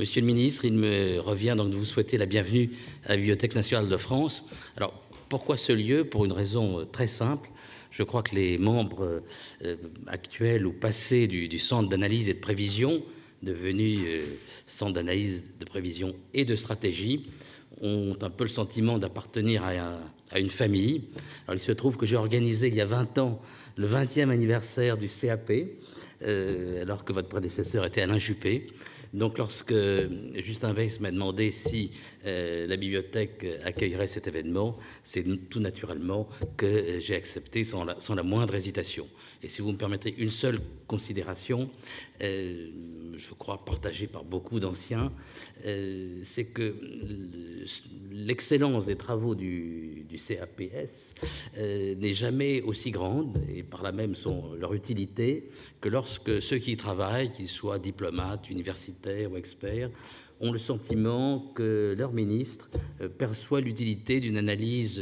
Monsieur le ministre, il me revient donc de vous souhaiter la bienvenue à la Bibliothèque nationale de France. Alors, pourquoi ce lieu? Pour une raison très simple. Je crois que les membres actuels ou passés du Centre d'analyse et de prévision, devenu Centre d'analyse, de prévision et de stratégie, ont un peu le sentiment d'appartenir à une famille. Alors, il se trouve que j'ai organisé il y a 20 ans le 20e anniversaire du CAP, alors que votre prédécesseur était Alain Juppé. Donc lorsque Justin Vaïsse m'a demandé si la bibliothèque accueillerait cet événement, c'est tout naturellement que j'ai accepté sans la moindre hésitation. Et si vous me permettez une seule considération, je crois partagée par beaucoup d'anciens, c'est que l'excellence des travaux du CAPS n'est jamais aussi grande, et par là même leur utilité, que lorsque ceux qui y travaillent, qu'ils soient diplomates, universitaires ou experts, ont le sentiment que leur ministre perçoit l'utilité d'une analyse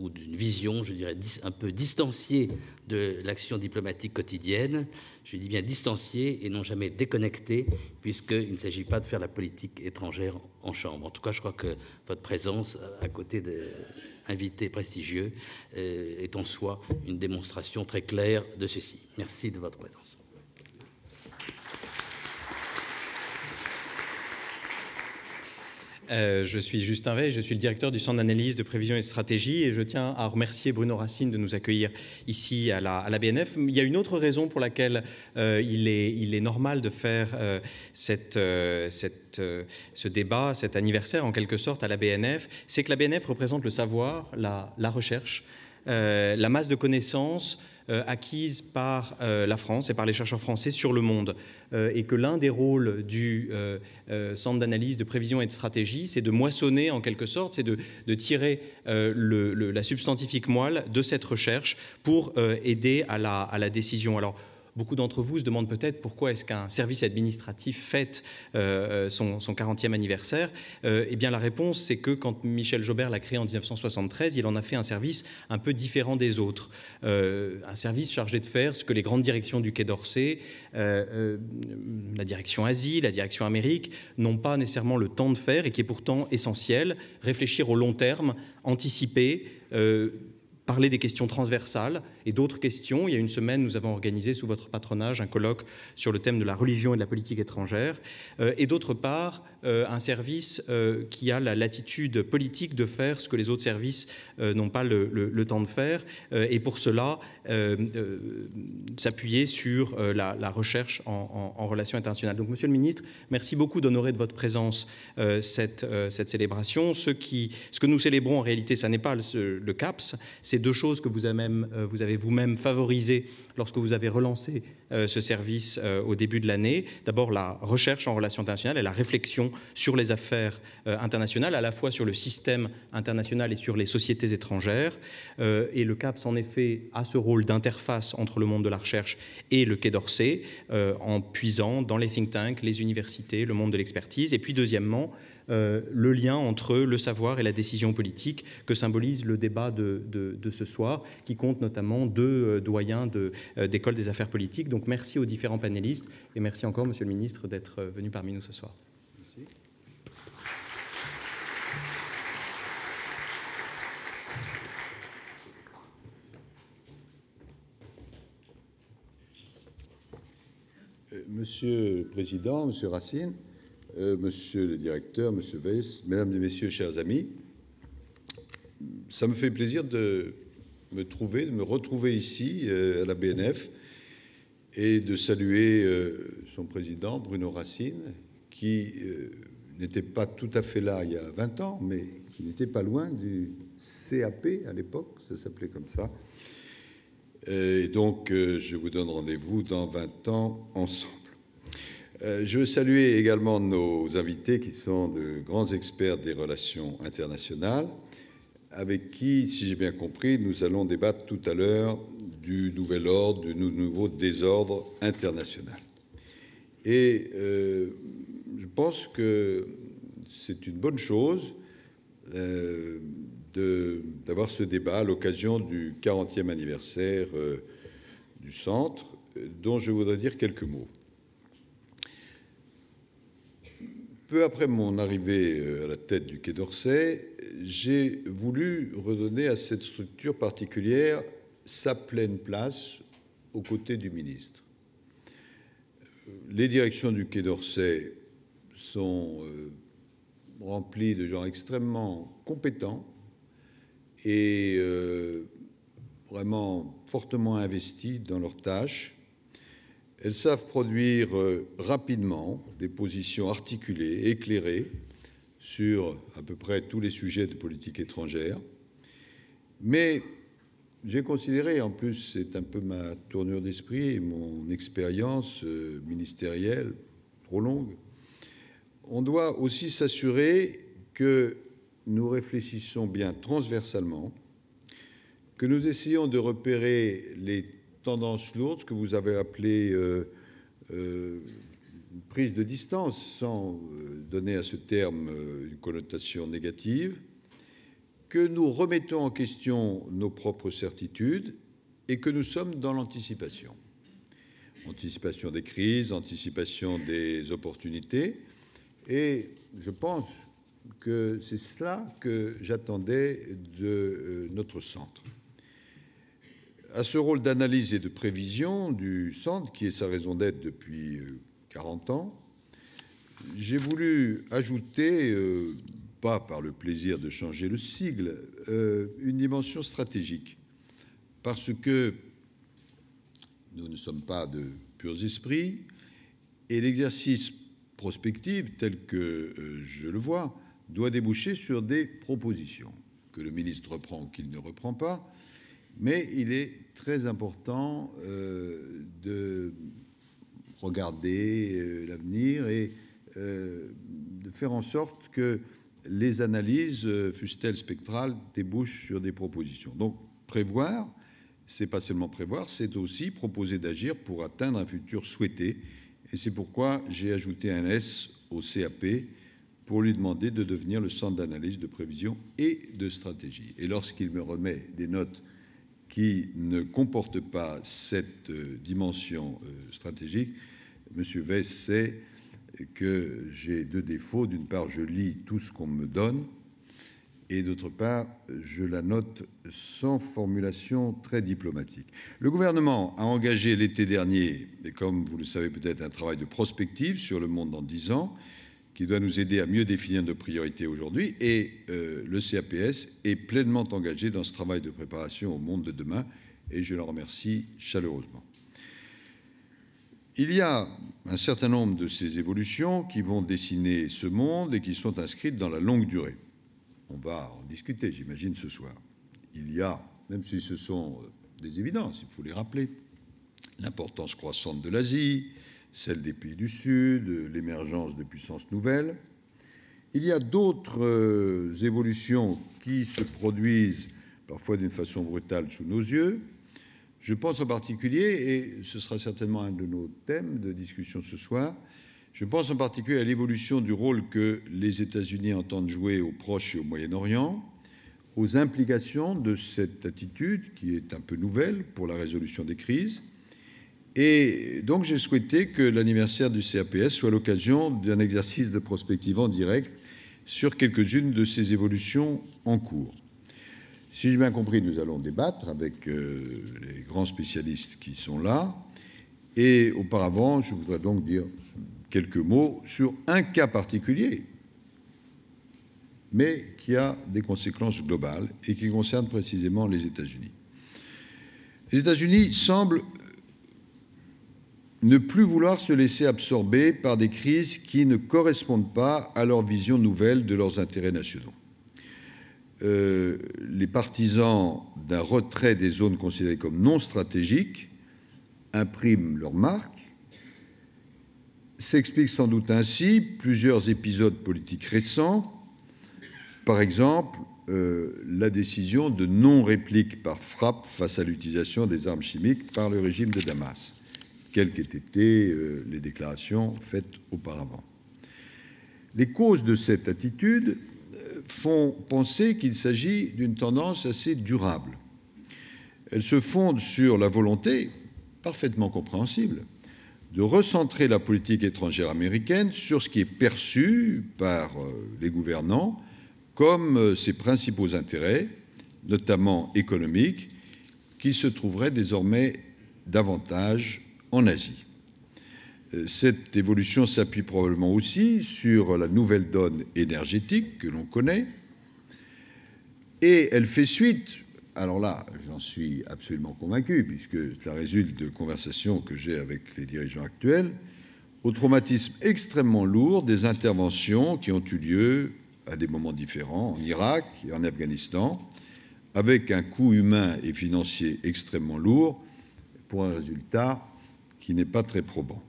ou d'une vision, je dirais, un peu distanciée de l'action diplomatique quotidienne. Je dis bien distanciée et non jamais déconnectée, puisqu'il ne s'agit pas de faire la politique étrangère en chambre. En tout cas, je crois que votre présence, à côté d'invités prestigieux, est en soi une démonstration très claire de ceci. Merci de votre présence. Je suis Justin Vaïsse, je suis le directeur du Centre d'analyse, de prévision et de stratégie, et je tiens à remercier Bruno Racine de nous accueillir ici à la BNF. Il y a une autre raison pour laquelle il est normal de faire ce débat, cet anniversaire en quelque sorte à la BNF, c'est que la BNF représente le savoir, la recherche, la masse de connaissances acquise par la France et par les chercheurs français sur le monde, et que l'un des rôles du Centre d'analyse, de prévision et de stratégie, c'est de moissonner en quelque sorte, c'est de tirer la substantifique moelle de cette recherche pour aider à la décision. Alors, beaucoup d'entre vous se demandent peut-être pourquoi est-ce qu'un service administratif fête son 40e anniversaire. Eh bien, la réponse, c'est que quand Michel Jobert l'a créé en 1973, il en a fait un service un peu différent des autres. Un service chargé de faire ce que les grandes directions du Quai d'Orsay, la direction Asie, la direction Amérique, n'ont pas nécessairement le temps de faire et qui est pourtant essentiel. Réfléchir au long terme, anticiper, parler des questions transversales et d'autres questions. Il y a une semaine, nous avons organisé sous votre patronage un colloque sur le thème de la religion et de la politique étrangère. Et d'autre part, un service qui a la latitude politique de faire ce que les autres services n'ont pas le temps de faire. Et pour cela, s'appuyer sur la recherche en relations internationales. Donc, monsieur le ministre, merci beaucoup d'honorer de votre présence cette célébration. Ce que nous célébrons, en réalité, ça n'est pas le CAPS, c'est deux choses que vous avez vous-même favorisées lorsque vous avez relancé ce service au début de l'année. D'abord, la recherche en relations internationales et la réflexion sur les affaires internationales, à la fois sur le système international et sur les sociétés étrangères. Et le CAPS, en effet, a ce rôle d'interface entre le monde de la recherche et le Quai d'Orsay, en puisant dans les think tanks, les universités, le monde de l'expertise. Et puis, deuxièmement, le lien entre le savoir et la décision politique que symbolise le débat de ce soir, qui compte notamment deux doyens d'école des affaires politiques. Donc merci aux différents panélistes et merci encore, monsieur le ministre, d'être venu parmi nous ce soir. Merci. Monsieur le Président, monsieur Racine, monsieur le directeur, monsieur Vaïsse, mesdames et messieurs, chers amis, ça me fait plaisir de me retrouver ici à la BNF et de saluer son président, Bruno Racine, qui n'était pas tout à fait là il y a 20 ans, mais qui n'était pas loin du CAP à l'époque, ça s'appelait comme ça. Et donc, je vous donne rendez-vous dans 20 ans ensemble. Je veux saluer également nos invités qui sont de grands experts des relations internationales, avec qui, si j'ai bien compris, nous allons débattre tout à l'heure du nouvel ordre, du nouveau désordre international. Et je pense que c'est une bonne chose d'avoir ce débat à l'occasion du 40e anniversaire du Centre, dont je voudrais dire quelques mots. peu après mon arrivée à la tête du Quai d'Orsay, j'ai voulu redonner à cette structure particulière sa pleine place aux côtés du ministre. Les directions du Quai d'Orsay sont remplies de gens extrêmement compétents et vraiment fortement investis dans leurs tâches. Elles savent produire rapidement des positions articulées, éclairées, sur à peu près tous les sujets de politique étrangère. Mais j'ai considéré, en plus c'est un peu ma tournure d'esprit, mon expérience ministérielle trop longue, on doit aussi s'assurer que nous réfléchissons bien transversalement, que nous essayons de repérer les tendances lourdes, ce que vous avez appelé prise de distance, sans donner à ce terme une connotation négative, que nous remettons en question nos propres certitudes et que nous sommes dans l'anticipation. Anticipation des crises, anticipation des opportunités. Et je pense que c'est cela que j'attendais de notre centre. À ce rôle d'analyse et de prévision du centre, qui est sa raison d'être depuis 40 ans, j'ai voulu ajouter... pas par le plaisir de changer le sigle, une dimension stratégique. Parce que nous ne sommes pas de purs esprits, et l'exercice prospectif, tel que je le vois, doit déboucher sur des propositions, que le ministre reprend ou qu'il ne reprend pas, mais il est très important de regarder l'avenir et de faire en sorte que les analyses, fussent-elles spectrales, débouchent sur des propositions. Donc, prévoir, c'est pas seulement prévoir, c'est aussi proposer d'agir pour atteindre un futur souhaité. Et c'est pourquoi j'ai ajouté un S au CAP pour lui demander de devenir le centre d'analyse, de prévision et de stratégie. Et lorsqu'il me remet des notes qui ne comportent pas cette dimension stratégique, M. Vaïsse sait que j'ai deux défauts. D'une part, je lis tout ce qu'on me donne, et d'autre part, je la note sans formulation très diplomatique. Le gouvernement a engagé l'été dernier, et comme vous le savez peut-être, un travail de prospective sur le monde dans 10 ans, qui doit nous aider à mieux définir nos priorités aujourd'hui, et le CAPS est pleinement engagé dans ce travail de préparation au monde de demain, et je l'en remercie chaleureusement. Il y a un certain nombre de ces évolutions qui vont dessiner ce monde et qui sont inscrites dans la longue durée. On va en discuter, j'imagine, ce soir. Il y a, même si ce sont des évidences, il faut les rappeler, l'importance croissante de l'Asie, celle des pays du Sud, l'émergence de puissances nouvelles. Il y a d'autres évolutions qui se produisent parfois d'une façon brutale sous nos yeux. Je pense en particulier, et ce sera certainement un de nos thèmes de discussion ce soir, je pense en particulier à l'évolution du rôle que les États-Unis entendent jouer au Proche et au Moyen-Orient, aux implications de cette attitude qui est un peu nouvelle pour la résolution des crises. Et donc j'ai souhaité que l'anniversaire du CAPS soit l'occasion d'un exercice de prospective en direct sur quelques-unes de ces évolutions en cours. Si j'ai bien compris, nous allons débattre avec les grands spécialistes qui sont là. Et auparavant, je voudrais donc dire quelques mots sur un cas particulier, mais qui a des conséquences globales et qui concerne précisément les États-Unis. Les États-Unis semblent ne plus vouloir se laisser absorber par des crises qui ne correspondent pas à leur vision nouvelle de leurs intérêts nationaux. Les partisans d'un retrait des zones considérées comme non stratégiques impriment leur marque. S'expliquent sans doute ainsi plusieurs épisodes politiques récents, par exemple la décision de non-réplique par frappe face à l'utilisation des armes chimiques par le régime de Damas, quelles qu'aient été les déclarations faites auparavant. Les causes de cette attitude font penser qu'il s'agit d'une tendance assez durable. Elle se fonde sur la volonté, parfaitement compréhensible, de recentrer la politique étrangère américaine sur ce qui est perçu par les gouvernants comme ses principaux intérêts, notamment économiques, qui se trouveraient désormais davantage en Asie. Cette évolution s'appuie probablement aussi sur la nouvelle donne énergétique que l'on connaît, et elle fait suite, alors là, j'en suis absolument convaincu, puisque cela résulte de conversations que j'ai avec les dirigeants actuels, au traumatisme extrêmement lourd des interventions qui ont eu lieu à des moments différents en Irak et en Afghanistan, avec un coût humain et financier extrêmement lourd, pour un résultat qui n'est pas très probant.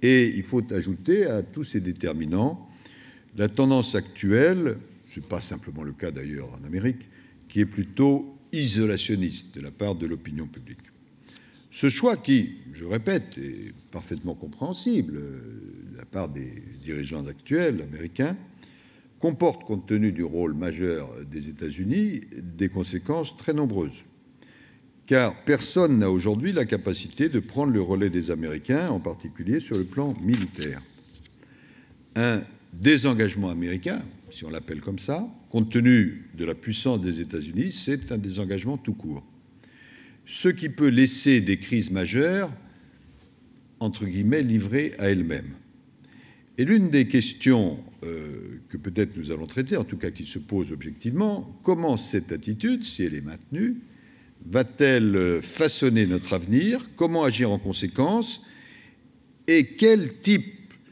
Et il faut ajouter à tous ces déterminants la tendance actuelle, ce n'est pas simplement le cas d'ailleurs en Amérique, qui est plutôt isolationniste de la part de l'opinion publique. Ce choix qui, je répète, est parfaitement compréhensible de la part des dirigeants actuels américains, comporte, compte tenu du rôle majeur des États-Unis, des conséquences très nombreuses. Car personne n'a aujourd'hui la capacité de prendre le relais des Américains, en particulier sur le plan militaire. Un désengagement américain, si on l'appelle comme ça, compte tenu de la puissance des États-Unis, c'est un désengagement tout court. Ce qui peut laisser des crises majeures, entre guillemets, livrées à elles-mêmes. Et l'une des questions que peut-être nous allons traiter, en tout cas qui se pose objectivement, comment cette attitude, si elle est maintenue, va-t-elle façonner notre avenir? Comment agir en conséquence? Et quel type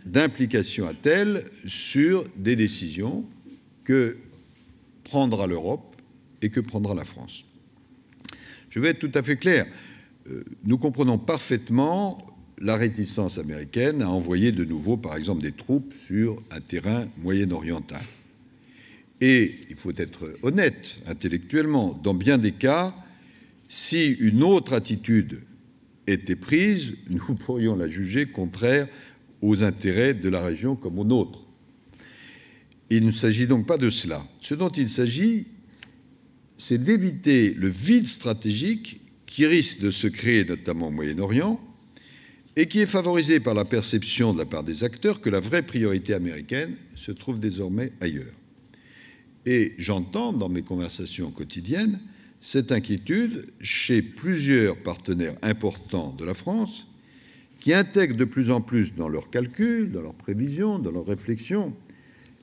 d'implication a-t-elle sur des décisions que prendra l'Europe et que prendra la France? Je vais être tout à fait clair. Nous comprenons parfaitement la réticence américaine à envoyer de nouveau, par exemple, des troupes sur un terrain moyen-oriental. Et il faut être honnête intellectuellement. Dans bien des cas, si une autre attitude était prise, nous pourrions la juger contraire aux intérêts de la région comme aux nôtres. Il ne s'agit donc pas de cela. Ce dont il s'agit, c'est d'éviter le vide stratégique qui risque de se créer, notamment au Moyen-Orient, et qui est favorisé par la perception de la part des acteurs que la vraie priorité américaine se trouve désormais ailleurs. Et j'entends dans mes conversations quotidiennes cette inquiétude chez plusieurs partenaires importants de la France qui intègrent de plus en plus dans leurs calculs, dans leurs prévisions, dans leurs réflexions,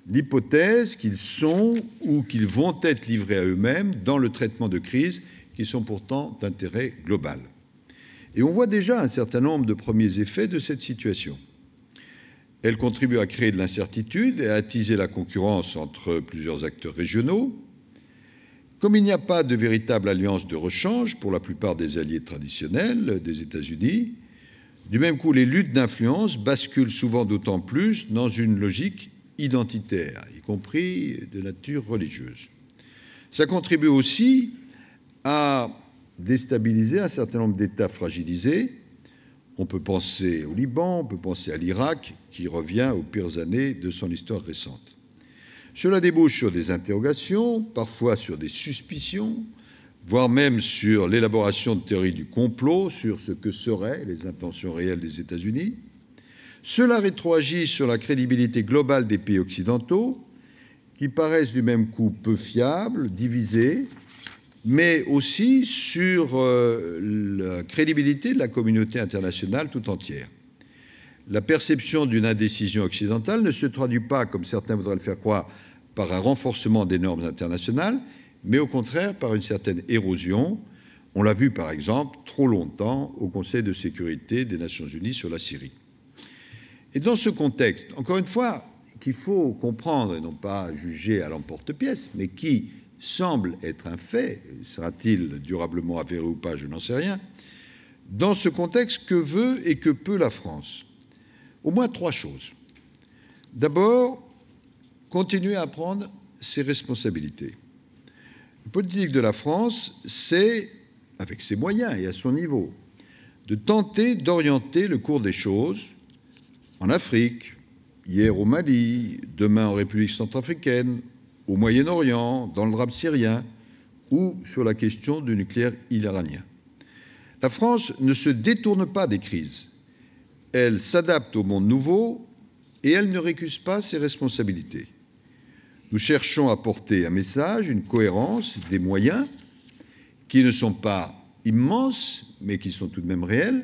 l'hypothèse qu'ils sont ou qu'ils vont être livrés à eux-mêmes dans le traitement de crises qui sont pourtant d'intérêt global. Et on voit déjà un certain nombre de premiers effets de cette situation. Elle contribue à créer de l'incertitude et à attiser la concurrence entre plusieurs acteurs régionaux. Comme il n'y a pas de véritable alliance de rechange pour la plupart des alliés traditionnels des États-Unis, du même coup, les luttes d'influence basculent souvent d'autant plus dans une logique identitaire, y compris de nature religieuse. Ça contribue aussi à déstabiliser un certain nombre d'États fragilisés. On peut penser au Liban, on peut penser à l'Irak, qui revient aux pires années de son histoire récente. Cela débouche sur des interrogations, parfois sur des suspicions, voire même sur l'élaboration de théories du complot, sur ce que seraient les intentions réelles des États-Unis. Cela rétroagit sur la crédibilité globale des pays occidentaux, qui paraissent du même coup peu fiables, divisés, mais aussi sur la crédibilité de la communauté internationale tout entière. La perception d'une indécision occidentale ne se traduit pas, comme certains voudraient le faire croire, par un renforcement des normes internationales, mais au contraire par une certaine érosion. On l'a vu par exemple trop longtemps au Conseil de sécurité des Nations Unies sur la Syrie. Et dans ce contexte, encore une fois, qu'il faut comprendre et non pas juger à l'emporte-pièce, mais qui semble être un fait, sera-t-il durablement avéré ou pas, je n'en sais rien, dans ce contexte, que veut et que peut la France? Au moins trois choses. D'abord, continuer à prendre ses responsabilités. La politique de la France, c'est, avec ses moyens et à son niveau, de tenter d'orienter le cours des choses en Afrique, hier au Mali, demain en République centrafricaine, au Moyen-Orient, dans le drame syrien ou sur la question du nucléaire iranien. La France ne se détourne pas des crises. Elle s'adapte au monde nouveau et elle ne récuse pas ses responsabilités. Nous cherchons à porter un message, une cohérence, des moyens qui ne sont pas immenses, mais qui sont tout de même réels.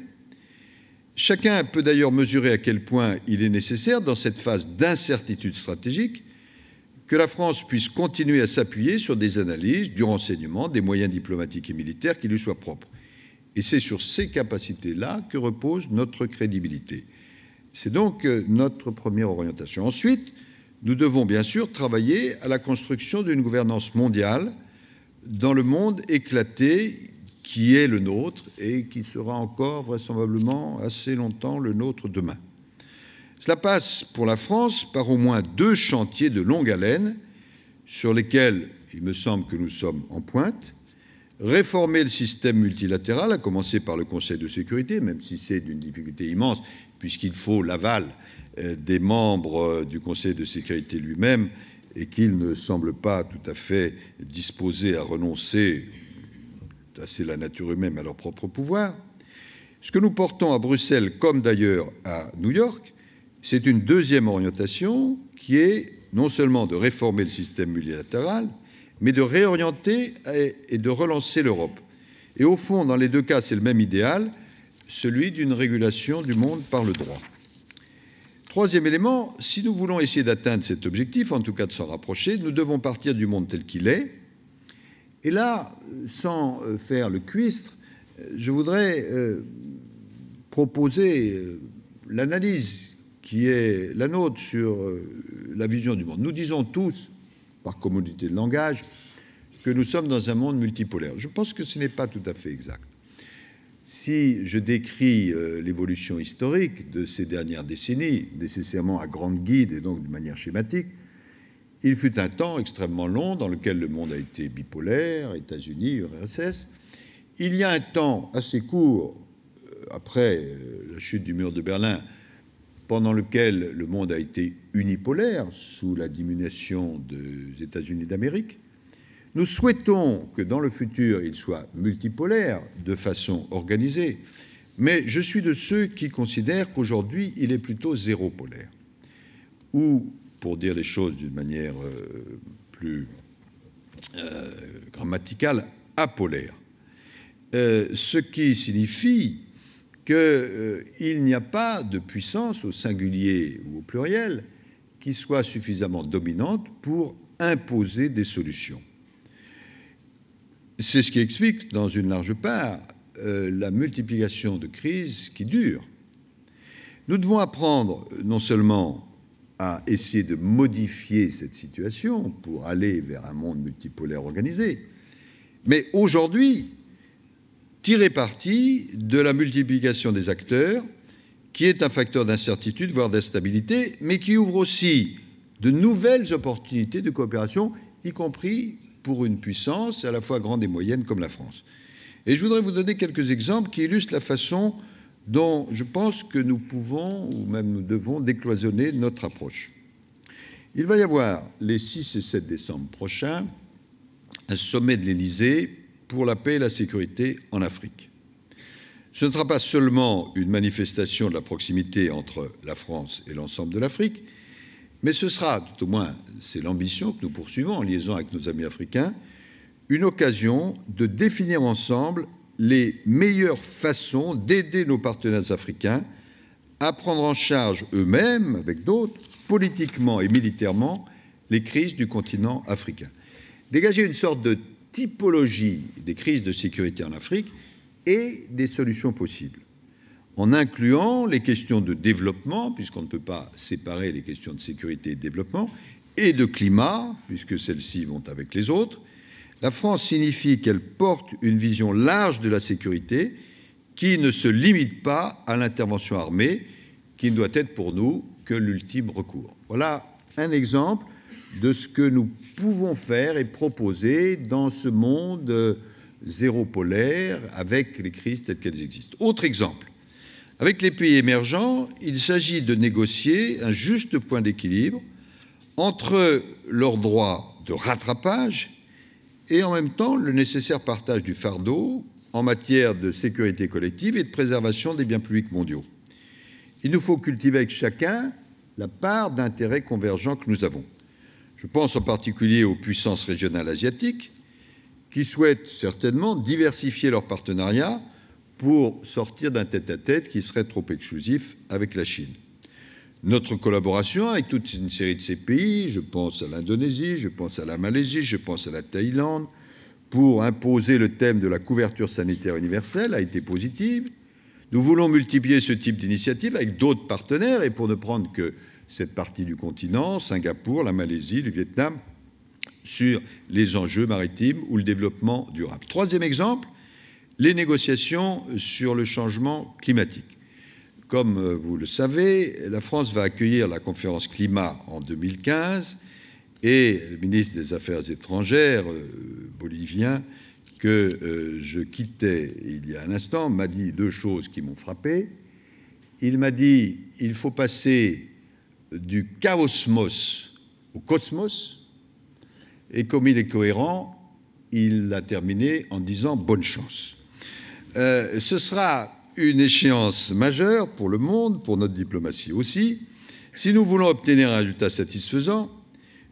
Chacun peut d'ailleurs mesurer à quel point il est nécessaire, dans cette phase d'incertitude stratégique, que la France puisse continuer à s'appuyer sur des analyses, du renseignement, des moyens diplomatiques et militaires qui lui soient propres. Et c'est sur ces capacités-là que repose notre crédibilité. C'est donc notre première orientation. Ensuite, nous devons bien sûr travailler à la construction d'une gouvernance mondiale dans le monde éclaté qui est le nôtre et qui sera encore vraisemblablement assez longtemps le nôtre demain. Cela passe pour la France par au moins deux chantiers de longue haleine sur lesquels il me semble que nous sommes en pointe. Réformer le système multilatéral, à commencer par le Conseil de sécurité, même si c'est d'une difficulté immense, puisqu'il faut l'aval des membres du Conseil de sécurité lui-même et qu'il ne semble pas tout à fait disposé à renoncer, c'est la nature humaine, à leur propre pouvoir. Ce que nous portons à Bruxelles, comme d'ailleurs à New York, c'est une deuxième orientation qui est non seulement de réformer le système multilatéral, mais de réorienter et de relancer l'Europe. Et au fond, dans les deux cas, c'est le même idéal, celui d'une régulation du monde par le droit. Troisième élément, si nous voulons essayer d'atteindre cet objectif, en tout cas de s'en rapprocher, nous devons partir du monde tel qu'il est. Et là, sans faire le cuistre, je voudrais proposer l'analyse qui est la nôtre sur la vision du monde. Nous disons tous, par commodité de langage, que nous sommes dans un monde multipolaire. Je pense que ce n'est pas tout à fait exact. Si je décris l'évolution historique de ces dernières décennies, nécessairement à grande guide et donc de manière schématique, il fut un temps extrêmement long dans lequel le monde a été bipolaire, États-Unis, URSS. Il y a un temps assez court, après la chute du mur de Berlin, pendant lequel le monde a été unipolaire sous la diminution des États-Unis d'Amérique. Nous souhaitons que dans le futur, il soit multipolaire de façon organisée, mais je suis de ceux qui considèrent qu'aujourd'hui, il est plutôt zéro-polaire, ou pour dire les choses d'une manière plus grammaticale, apolaire. Ce qui signifie qu'il n'y a pas de puissance, au singulier ou au pluriel, qui soit suffisamment dominante pour imposer des solutions. C'est ce qui explique, dans une large part, la multiplication de crises qui durent. Nous devons apprendre non seulement à essayer de modifier cette situation pour aller vers un monde multipolaire organisé, mais aujourd'hui, tirer parti de la multiplication des acteurs, qui est un facteur d'incertitude, voire d'instabilité, mais qui ouvre aussi de nouvelles opportunités de coopération, y compris pour une puissance à la fois grande et moyenne comme la France. Et je voudrais vous donner quelques exemples qui illustrent la façon dont je pense que nous pouvons, ou même nous devons, décloisonner notre approche. Il va y avoir, les 6 et 7 décembre prochains, un sommet de l'Élysée pour la paix et la sécurité en Afrique. Ce ne sera pas seulement une manifestation de la proximité entre la France et l'ensemble de l'Afrique, mais ce sera, tout au moins c'est l'ambition que nous poursuivons en liaison avec nos amis africains, une occasion de définir ensemble les meilleures façons d'aider nos partenaires africains à prendre en charge eux-mêmes, avec d'autres, politiquement et militairement, les crises du continent africain. Dégager une sorte de typologie des crises de sécurité en Afrique et des solutions possibles, en incluant les questions de développement, puisqu'on ne peut pas séparer les questions de sécurité et de développement, et de climat, puisque celles-ci vont avec les autres. La France signifie qu'elle porte une vision large de la sécurité qui ne se limite pas à l'intervention armée, qui ne doit être pour nous que l'ultime recours. Voilà un exemple de ce que nous pouvons faire et proposer dans ce monde zéro polaire avec les crises telles qu'elles existent. Autre exemple, avec les pays émergents, il s'agit de négocier un juste point d'équilibre entre leurs droits de rattrapage et en même temps le nécessaire partage du fardeau en matière de sécurité collective et de préservation des biens publics mondiaux. Il nous faut cultiver avec chacun la part d'intérêts convergents que nous avons. Je pense en particulier aux puissances régionales asiatiques qui souhaitent certainement diversifier leurs partenariats pour sortir d'un tête-à-tête qui serait trop exclusif avec la Chine. Notre collaboration avec toute une série de ces pays, je pense à l'Indonésie, je pense à la Malaisie, je pense à la Thaïlande, pour imposer le thème de la couverture sanitaire universelle a été positive. Nous voulons multiplier ce type d'initiative avec d'autres partenaires, et pour ne prendre que cette partie du continent, Singapour, la Malaisie, le Vietnam, sur les enjeux maritimes ou le développement durable. Troisième exemple, les négociations sur le changement climatique. Comme vous le savez, la France va accueillir la conférence climat en 2015, et le ministre des Affaires étrangères bolivien, que je quittais il y a un instant, m'a dit deux choses qui m'ont frappé. Il m'a dit il faut passer du chaosmos au cosmos, et comme il est cohérent, il a terminé en disant bonne chance. Ce sera une échéance majeure pour le monde, pour notre diplomatie aussi. Si nous voulons obtenir un résultat satisfaisant,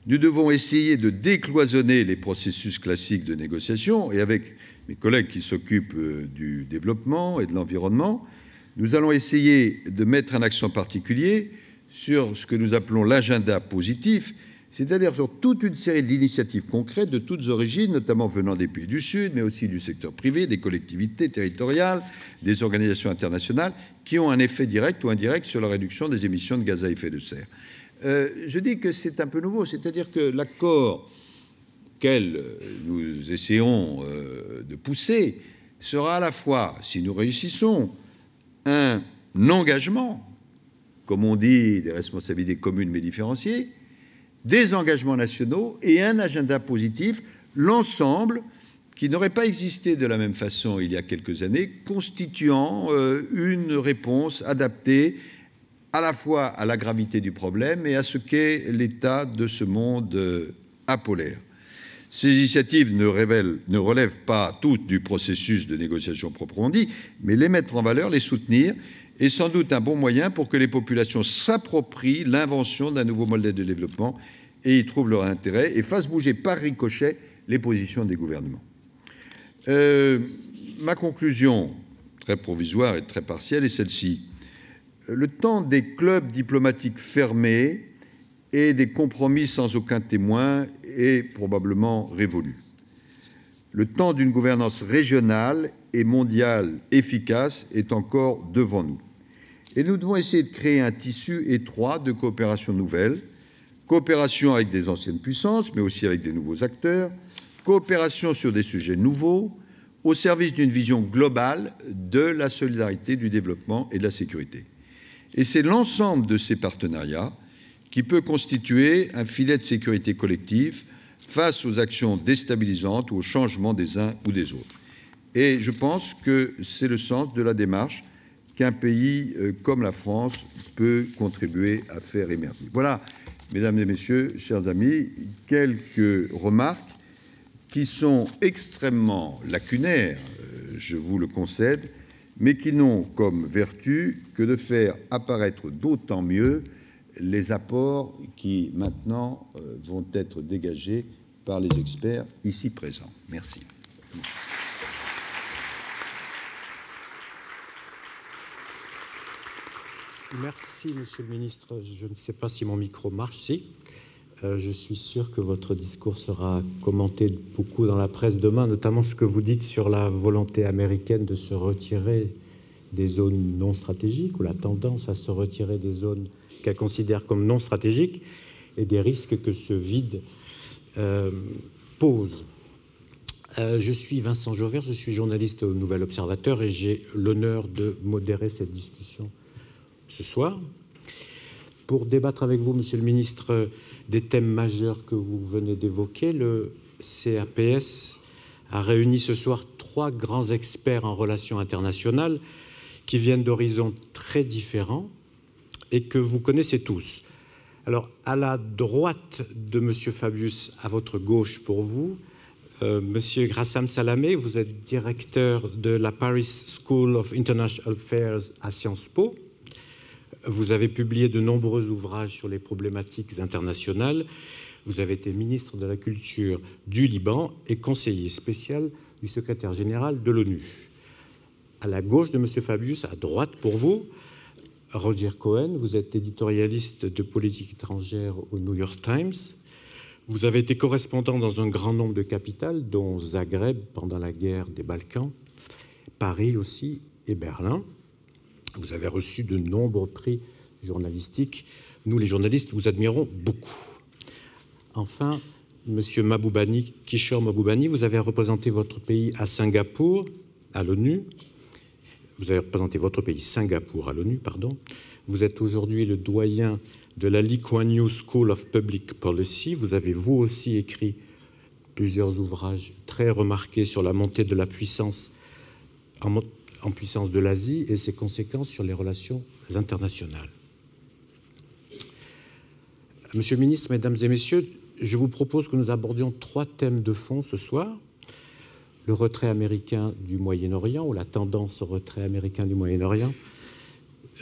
nous devons essayer de décloisonner les processus classiques de négociation, et avec mes collègues qui s'occupent du développement et de l'environnement, nous allons essayer de mettre un accent particulier sur ce que nous appelons l'agenda positif, c'est-à-dire sur toute une série d'initiatives concrètes de toutes origines, notamment venant des pays du Sud, mais aussi du secteur privé, des collectivités territoriales, des organisations internationales, qui ont un effet direct ou indirect sur la réduction des émissions de gaz à effet de serre. Je dis que c'est un peu nouveau, c'est-à-dire que l'accord auquel nous essayons de pousser sera à la fois, si nous réussissons, un engagement, comme on dit, des responsabilités communes mais différenciées, des engagements nationaux et un agenda positif, l'ensemble qui n'aurait pas existé de la même façon il y a quelques années, constituant une réponse adaptée à la fois à la gravité du problème et à ce qu'est l'état de ce monde apolaire. Ces initiatives ne relèvent pas toutes du processus de négociation proprement dit, mais les mettre en valeur, les soutenir, est sans doute un bon moyen pour que les populations s'approprient l'invention d'un nouveau modèle de développement et y trouvent leur intérêt et fassent bouger par ricochet les positions des gouvernements. Ma conclusion, très provisoire et très partielle, est celle-ci. Le temps des clubs diplomatiques fermés et des compromis sans aucun témoin est probablement révolu. Le temps d'une gouvernance régionale et mondiale efficace est encore devant nous. Et nous devons essayer de créer un tissu étroit de coopération nouvelle, coopération avec des anciennes puissances, mais aussi avec des nouveaux acteurs, coopération sur des sujets nouveaux, au service d'une vision globale de la solidarité, du développement et de la sécurité. Et c'est l'ensemble de ces partenariats qui peut constituer un filet de sécurité collective face aux actions déstabilisantes ou aux changements des uns ou des autres. Et je pense que c'est le sens de la démarche qu'un pays comme la France peut contribuer à faire émerger. Voilà, mesdames et messieurs, chers amis, quelques remarques qui sont extrêmement lacunaires, je vous le concède, mais qui n'ont comme vertu que de faire apparaître d'autant mieux les apports qui, maintenant, vont être dégagés par les experts ici présents. Merci. Merci, monsieur le ministre. Je ne sais pas si mon micro marche. Si. Je suis sûr que votre discours sera commenté beaucoup dans la presse demain, notamment ce que vous dites sur la volonté américaine de se retirer des zones non stratégiques ou la tendance à se retirer des zones qu'elle considère comme non stratégiques et des risques que ce vide pose. Je suis Vincent Jauvert, je suis journaliste au Nouvel Observateur et j'ai l'honneur de modérer cette discussion ce soir. Pour débattre avec vous, monsieur le ministre, des thèmes majeurs que vous venez d'évoquer, le CAPS a réuni ce soir trois grands experts en relations internationales qui viennent d'horizons très différents et que vous connaissez tous. Alors, à la droite de monsieur Fabius, à votre gauche pour vous, monsieur Ghassan Salamé, vous êtes directeur de la Paris School of International Affairs à Sciences Po. Vous avez publié de nombreux ouvrages sur les problématiques internationales. Vous avez été ministre de la Culture du Liban et conseiller spécial du secrétaire général de l'ONU. À la gauche de M. Fabius, à droite pour vous, Roger Cohen, vous êtes éditorialiste de politique étrangère au New York Times. Vous avez été correspondant dans un grand nombre de capitales, dont Zagreb pendant la guerre des Balkans, Paris aussi et Berlin. Vous avez reçu de nombreux prix journalistiques. Nous, les journalistes, vous admirons beaucoup. Enfin, M. Mahbubani, Kishore Mahbubani, vous avez représenté votre pays à Singapour, à l'ONU. Vous avez représenté votre pays, Singapour, à l'ONU, pardon. Vous êtes aujourd'hui le doyen de la Lee Kuan Yew School of Public Policy. Vous avez, vous aussi, écrit plusieurs ouvrages très remarqués sur la montée de la puissance en puissance de l'Asie et ses conséquences sur les relations internationales. Monsieur le ministre, Mesdames et Messieurs, je vous propose que nous abordions trois thèmes de fond ce soir. Le retrait américain du Moyen-Orient, ou la tendance au retrait américain du Moyen-Orient,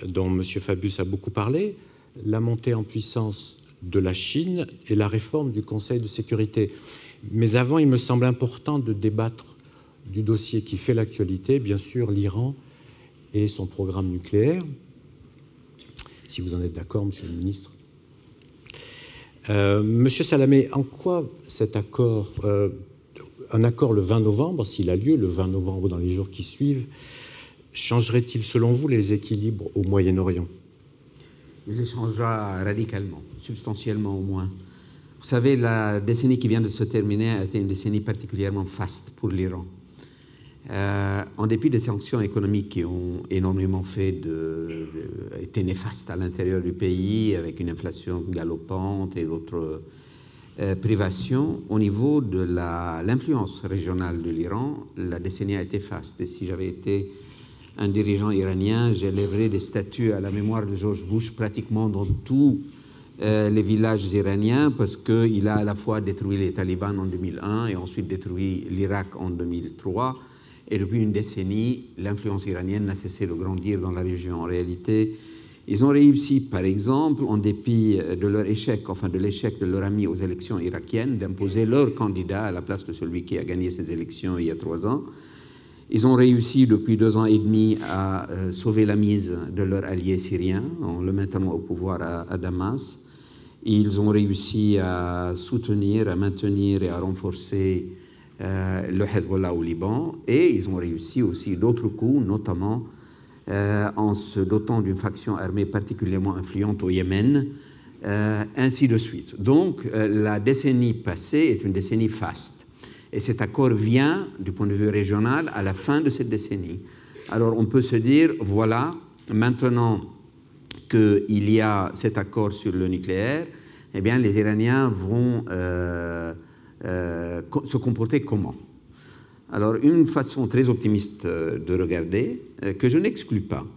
dont M. Fabius a beaucoup parlé, la montée en puissance de la Chine et la réforme du Conseil de sécurité. Mais avant, il me semble important de débattre du dossier qui fait l'actualité, bien sûr, l'Iran et son programme nucléaire. Si vous en êtes d'accord, Monsieur le ministre. Monsieur Salamé, en quoi cet accord, un accord le 20 novembre, s'il a lieu, le 20 novembre dans les jours qui suivent, changerait-il selon vous les équilibres au Moyen-Orient? Il les changera radicalement, substantiellement au moins. Vous savez, la décennie qui vient de se terminer a été une décennie particulièrement faste pour l'Iran. En dépit des sanctions économiques qui ont énormément été néfastes à l'intérieur du pays, avec une inflation galopante et d'autres privations, au niveau de l'influence régionale de l'Iran, la décennie a été faste. Et si j'avais été un dirigeant iranien, j'élèverais des statues à la mémoire de George Bush pratiquement dans tout les villages iraniens, parce qu'il a à la fois détruit les talibans en 2001 et ensuite détruit l'Irak en 2003. Et depuis une décennie, l'influence iranienne n'a cessé de grandir dans la région. En réalité, ils ont réussi, par exemple, en dépit de leur échec, enfin de l'échec de leur ami aux élections irakiennes, d'imposer leur candidat à la place de celui qui a gagné ces élections il y a 3 ans. Ils ont réussi depuis 2 ans et demi à sauver la mise de leur allié syrien en le mettant au pouvoir à Damas. Ils ont réussi à soutenir, à maintenir et à renforcer le Hezbollah au Liban, et ils ont réussi aussi d'autres coups, notamment en se dotant d'une faction armée particulièrement influente au Yémen, ainsi de suite. Donc la décennie passée est une décennie faste, et cet accord vient, du point de vue régional, à la fin de cette décennie. Alors on peut se dire, voilà, maintenant qu'il y a cet accord sur le nucléaire, eh bien les Iraniens vont se comporter comment? Alors, une façon très optimiste de regarder, que je n'exclus pas,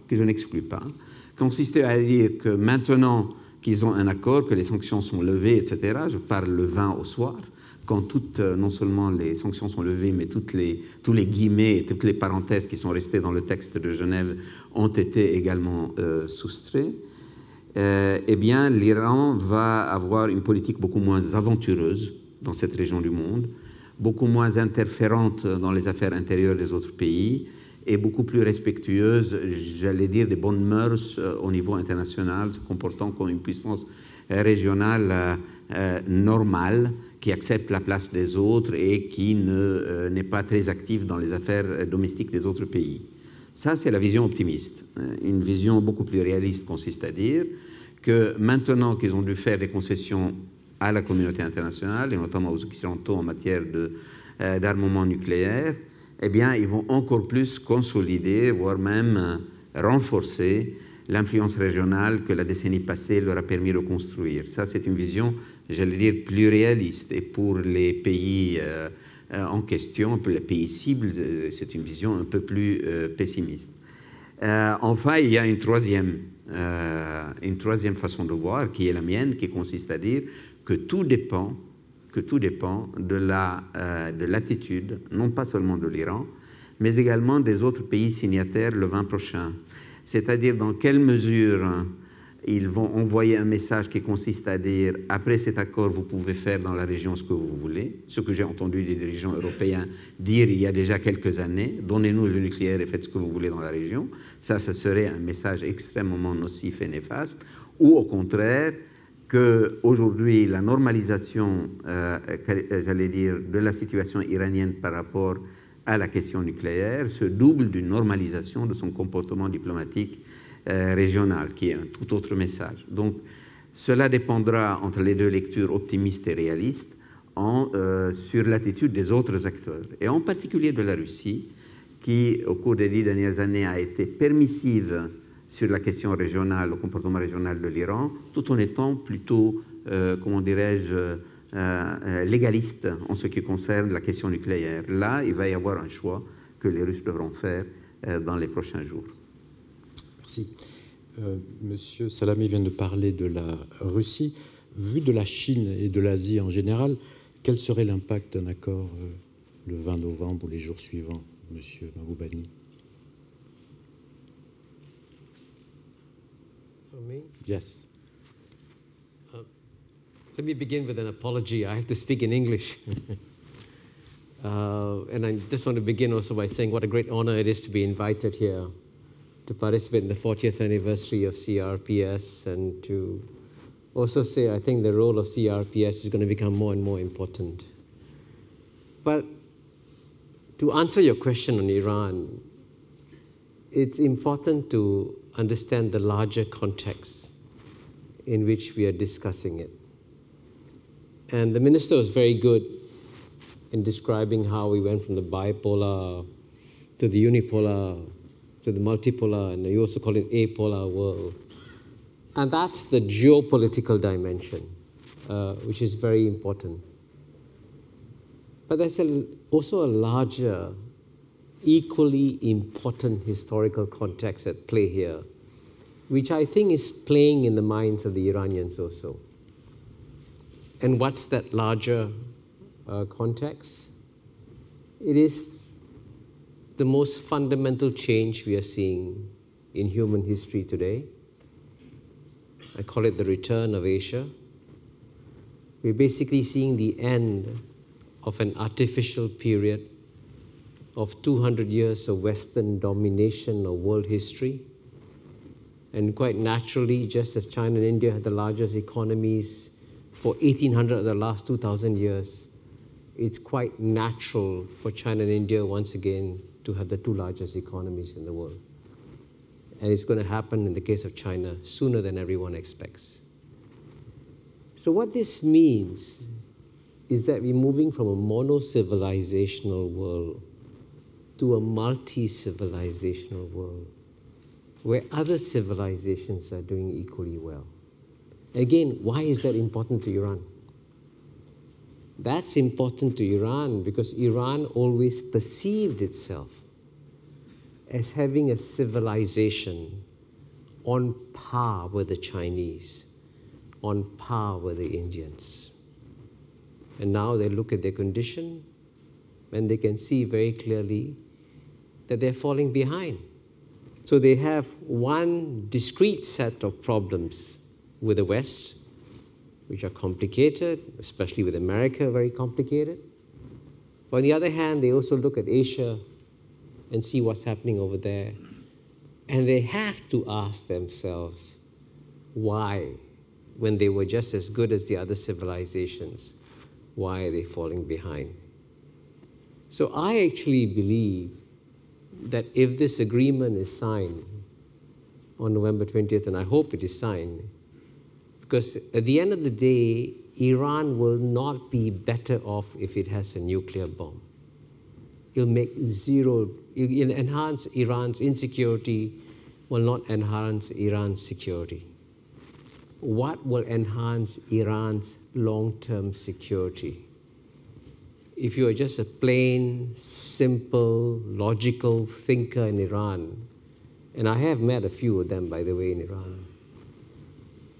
consistait à dire que maintenant qu'ils ont un accord, que les sanctions sont levées, etc., je parle le 20 au soir, quand non seulement les sanctions sont levées, mais tous les guillemets et toutes les parenthèses qui sont restées dans le texte de Genève ont été également soustraits. Eh bien, l'Iran va avoir une politique beaucoup moins aventureuse dans cette région du monde, beaucoup moins interférente dans les affaires intérieures des autres pays et beaucoup plus respectueuse, j'allais dire, des bonnes mœurs au niveau international, se comportant comme une puissance régionale normale qui accepte la place des autres et qui n'est pas très active dans les affaires domestiques des autres pays. Ça, c'est la vision optimiste. Une vision beaucoup plus réaliste consiste à dire que maintenant qu'ils ont dû faire des concessions à la communauté internationale, et notamment aux Occidentaux en matière d'armement nucléaire, eh bien, ils vont encore plus consolider, voire même renforcer l'influence régionale que la décennie passée leur a permis de construire. Ça, c'est une vision, j'allais dire, plus réaliste. Et pour les pays en question, pour les pays cibles, c'est une vision un peu plus pessimiste. Enfin, il y a une troisième façon de voir, qui est la mienne, qui consiste à dire que tout dépend de l'attitude, non pas seulement de l'Iran, mais également des autres pays signataires le 20 prochain. C'est-à-dire dans quelle mesure ils vont envoyer un message qui consiste à dire « Après cet accord, vous pouvez faire dans la région ce que vous voulez », ce que j'ai entendu des dirigeants européens dire il y a déjà quelques années, « Donnez-nous le nucléaire et faites ce que vous voulez dans la région ». Ça, ça serait un message extrêmement nocif et néfaste. Ou au contraire, qu'aujourd'hui, la normalisation, j'allais dire, de la situation iranienne par rapport à la question nucléaire se double d'une normalisation de son comportement diplomatique régional, qui est un tout autre message. Donc, cela dépendra entre les deux lectures optimistes et réalistes sur l'attitude des autres acteurs, et en particulier de la Russie, qui, au cours des 10 dernières années, a été permissive sur la question régionale, le comportement régional de l'Iran, tout en étant plutôt, comment dirais-je, légaliste en ce qui concerne la question nucléaire. Là, il va y avoir un choix que les Russes devront faire dans les prochains jours. Merci. Monsieur Salamé vient de parler de la Russie. Vu de la Chine et de l'Asie en général, quel serait l'impact d'un accord le 20 novembre ou les jours suivants, monsieur Mahbubani? Me? Yes. Let me begin with an apology. I have to speak in English. And I just want to begin also by saying what a great honor it is to be invited here to participate in the 40th anniversary of CRPS, and to also say I think the role of CRPS is going to become more and more important. But to answer your question on Iran, it's important to understand the larger context in which we are discussing it. And the minister was very good in describing how we went from the bipolar to the unipolar to the multipolar, and you also call it apolar world. And that's the geopolitical dimension, which is very important. But there's also a larger, equally important historical context at play here, which I think is playing in the minds of the Iranians also. And what's that larger context? It is the most fundamental change we are seeing in human history today. I call it the return of Asia. We're basically seeing the end of an artificial period of 200 years of Western domination of world history. And quite naturally, just as China and India had the largest economies for 1,800 of the last 2,000 years, it's quite natural for China and India once again to have the two largest economies in the world. And it's going to happen in the case of China sooner than everyone expects. So what this means is that we're moving from a mono-civilizational world to a multi-civilizational world where other civilizations are doing equally well. Again, why is that important to Iran? That's important to Iran because Iran always perceived itself as having a civilization on par with the Chinese, on par with the Indians. And now they look at their condition and they can see very clearly that they're falling behind. So they have one discrete set of problems with the West, which are complicated, especially with America, very complicated. But on the other hand, they also look at Asia and see what's happening over there. And they have to ask themselves why, when they were just as good as the other civilizations, why are they falling behind? So I actually believe that if this agreement is signed on November 20th, and I hope it is signed, because at the end of the day, Iran will not be better off if it has a nuclear bomb. It'll make zero, it'll enhance Iran's insecurity, will not enhance Iran's security. What will enhance Iran's long-term security? If you are just a plain, simple, logical thinker in Iran, and I have met a few of them, by the way, in Iran,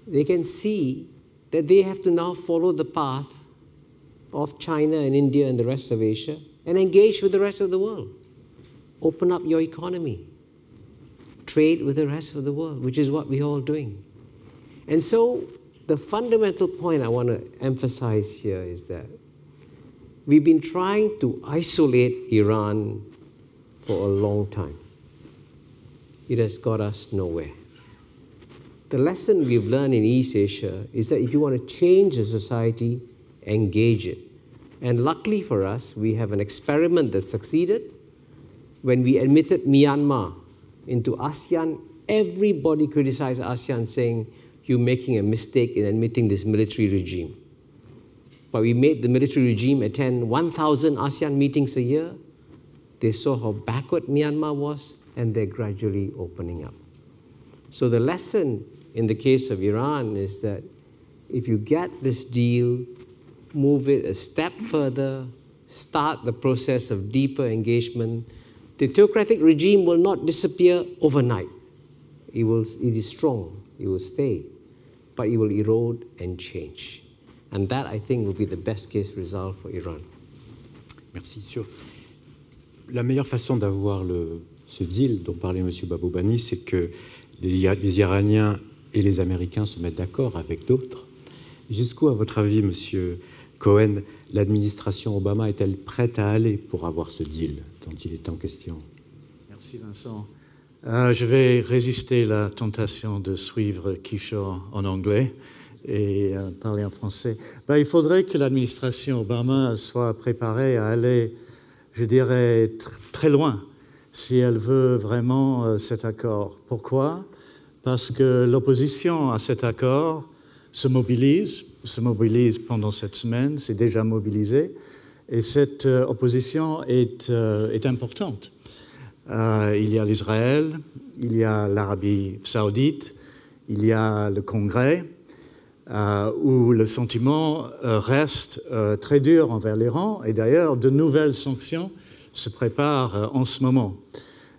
they can see that they have to now follow the path of China and India and the rest of Asia and engage with the rest of the world. Open up your economy. Trade with the rest of the world, which is what we're all doing. And so the fundamental point I want to emphasize here is that we've been trying to isolate Iran for a long time. It has got us nowhere. The lesson we've learned in East Asia is that if you want to change a society, engage it. And luckily for us, we have an experiment that succeeded. When we admitted Myanmar into ASEAN, everybody criticized ASEAN saying, you're making a mistake in admitting this military regime. But we made the military regime attend 1,000 ASEAN meetings a year. They saw how backward Myanmar was, and they're gradually opening up. So the lesson in the case of Iran is that if you get this deal, move it a step further, start the process of deeper engagement, the theocratic regime will not disappear overnight. It is strong, it will stay, but it will erode and change. And that, I think, will be the best case result for Iran. Merci, Sio. La meilleure façon d'avoir ce deal dont parlait M. Mahbubani, c'est que les Iraniens et les Américains se mettent d'accord avec d'autres. Jusqu'où, à votre avis, M. Cohen, l'administration Obama est-elle prête à aller pour avoir ce deal dont il est en question? Merci, Vincent. Je vais résister à la tentation de suivre Kishore en anglais et parler en français. Ben, il faudrait que l'administration Obama soit préparée à aller, je dirais, très loin si elle veut vraiment cet accord. Pourquoi? Parce que l'opposition à cet accord se mobilise pendant cette semaine, c'est déjà mobilisé, et cette opposition est importante. Il y a l'Israël, il y a l'Arabie saoudite, il y a le Congrès, où le sentiment reste très dur envers l'Iran, et d'ailleurs, de nouvelles sanctions se préparent en ce moment.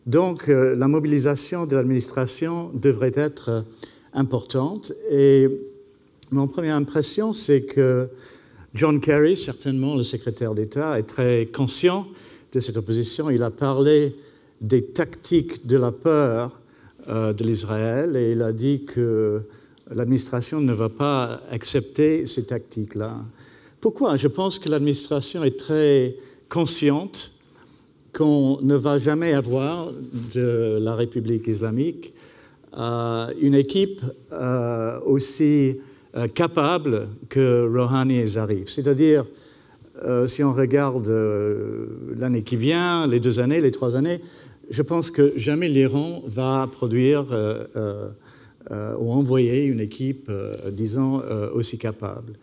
Donc, la mobilisation de l'administration devrait être importante, et mon première impression, c'est que John Kerry, certainement le secrétaire d'État, est très conscient de cette opposition. Il a parlé des tactiques de la peur de l'Israël et il a dit que l'administration ne va pas accepter ces tactiques-là. Pourquoi? Je pense que l'administration est très consciente qu'on ne va jamais avoir de la République islamique une équipe aussi capable que Rouhani et Zarif. C'est-à-dire, si on regarde l'année qui vient, les 2 années, les 3 années, je pense que jamais l'Iran va produire ou envoyer une équipe, disons, aussi capable.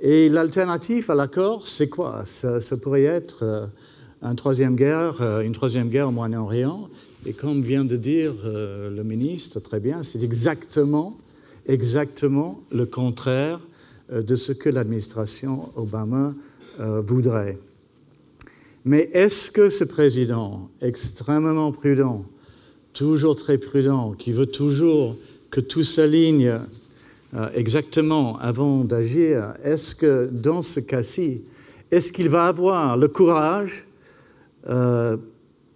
Et l'alternative à l'accord, c'est quoi? Ça pourrait être une troisième guerre au Moyen-Orient. Et comme vient de dire le ministre, très bien, c'est exactement le contraire de ce que l'administration Obama voudrait. Mais est-ce que ce président extrêmement prudent, toujours très prudent, qui veut toujours que tout s'aligne exactement avant d'agir, est-ce que dans ce cas-ci, est-ce qu'il va avoir le courage,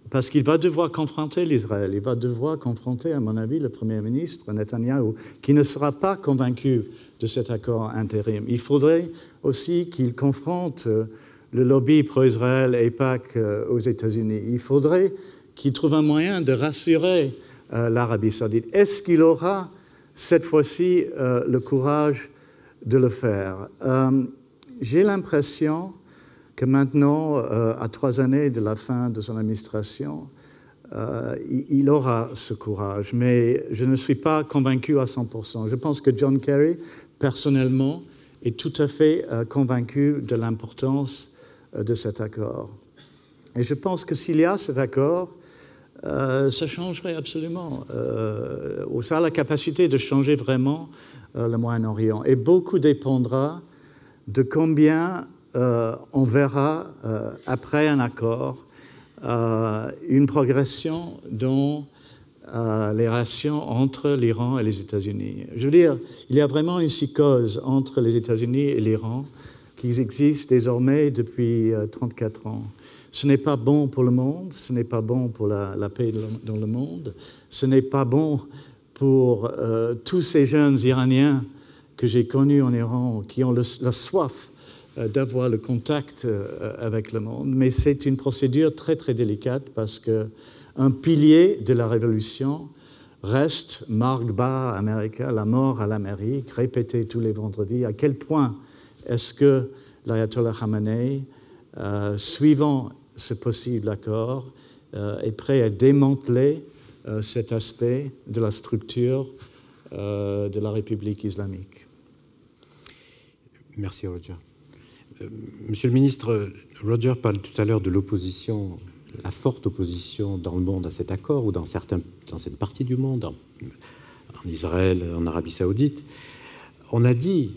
parce qu'il va devoir confronter l'Israël, il va devoir confronter, à mon avis, le Premier ministre Netanyahou, qui ne sera pas convaincu de cet accord intérim. Il faudrait aussi qu'il confronte le lobby pro-Israël AIPAC aux États-Unis. Il faudrait qu'il trouve un moyen de rassurer l'Arabie saoudite. Est-ce qu'il aura, cette fois-ci, le courage de le faire? J'ai l'impression que maintenant, à 3 années de la fin de son administration, il aura ce courage. Mais je ne suis pas convaincu à 100%. Je pense que John Kerry, personnellement, est tout à fait convaincu de l'importance de cet accord. Et je pense que s'il y a cet accord, ça changerait absolument. Ça a la capacité de changer vraiment le Moyen-Orient. Et beaucoup dépendra de combien on verra, après un accord, une progression dans les relations entre l'Iran et les États-Unis. Je veux dire, il y a vraiment une psychose entre les États-Unis et l'Iran qui existe désormais depuis 34 ans. Ce n'est pas bon pour le monde, ce n'est pas bon pour la paix dans le monde, ce n'est pas bon pour tous ces jeunes Iraniens que j'ai connus en Iran, qui ont la soif d'avoir le contact avec le monde. Mais c'est une procédure très, très délicate parce qu'un pilier de la révolution reste Marg-Ba America, la mort à l'Amérique, répétée tous les vendredis. À quel point est-ce que l'ayatollah Khamenei, suivant ce possible accord, est prêt à démanteler cet aspect de la structure de la République islamique. Merci, Roger. Monsieur le ministre, Roger parle tout à l'heure de l'opposition, la forte opposition dans le monde à cet accord, ou dans cette partie du monde, en Israël, en Arabie Saoudite. On a dit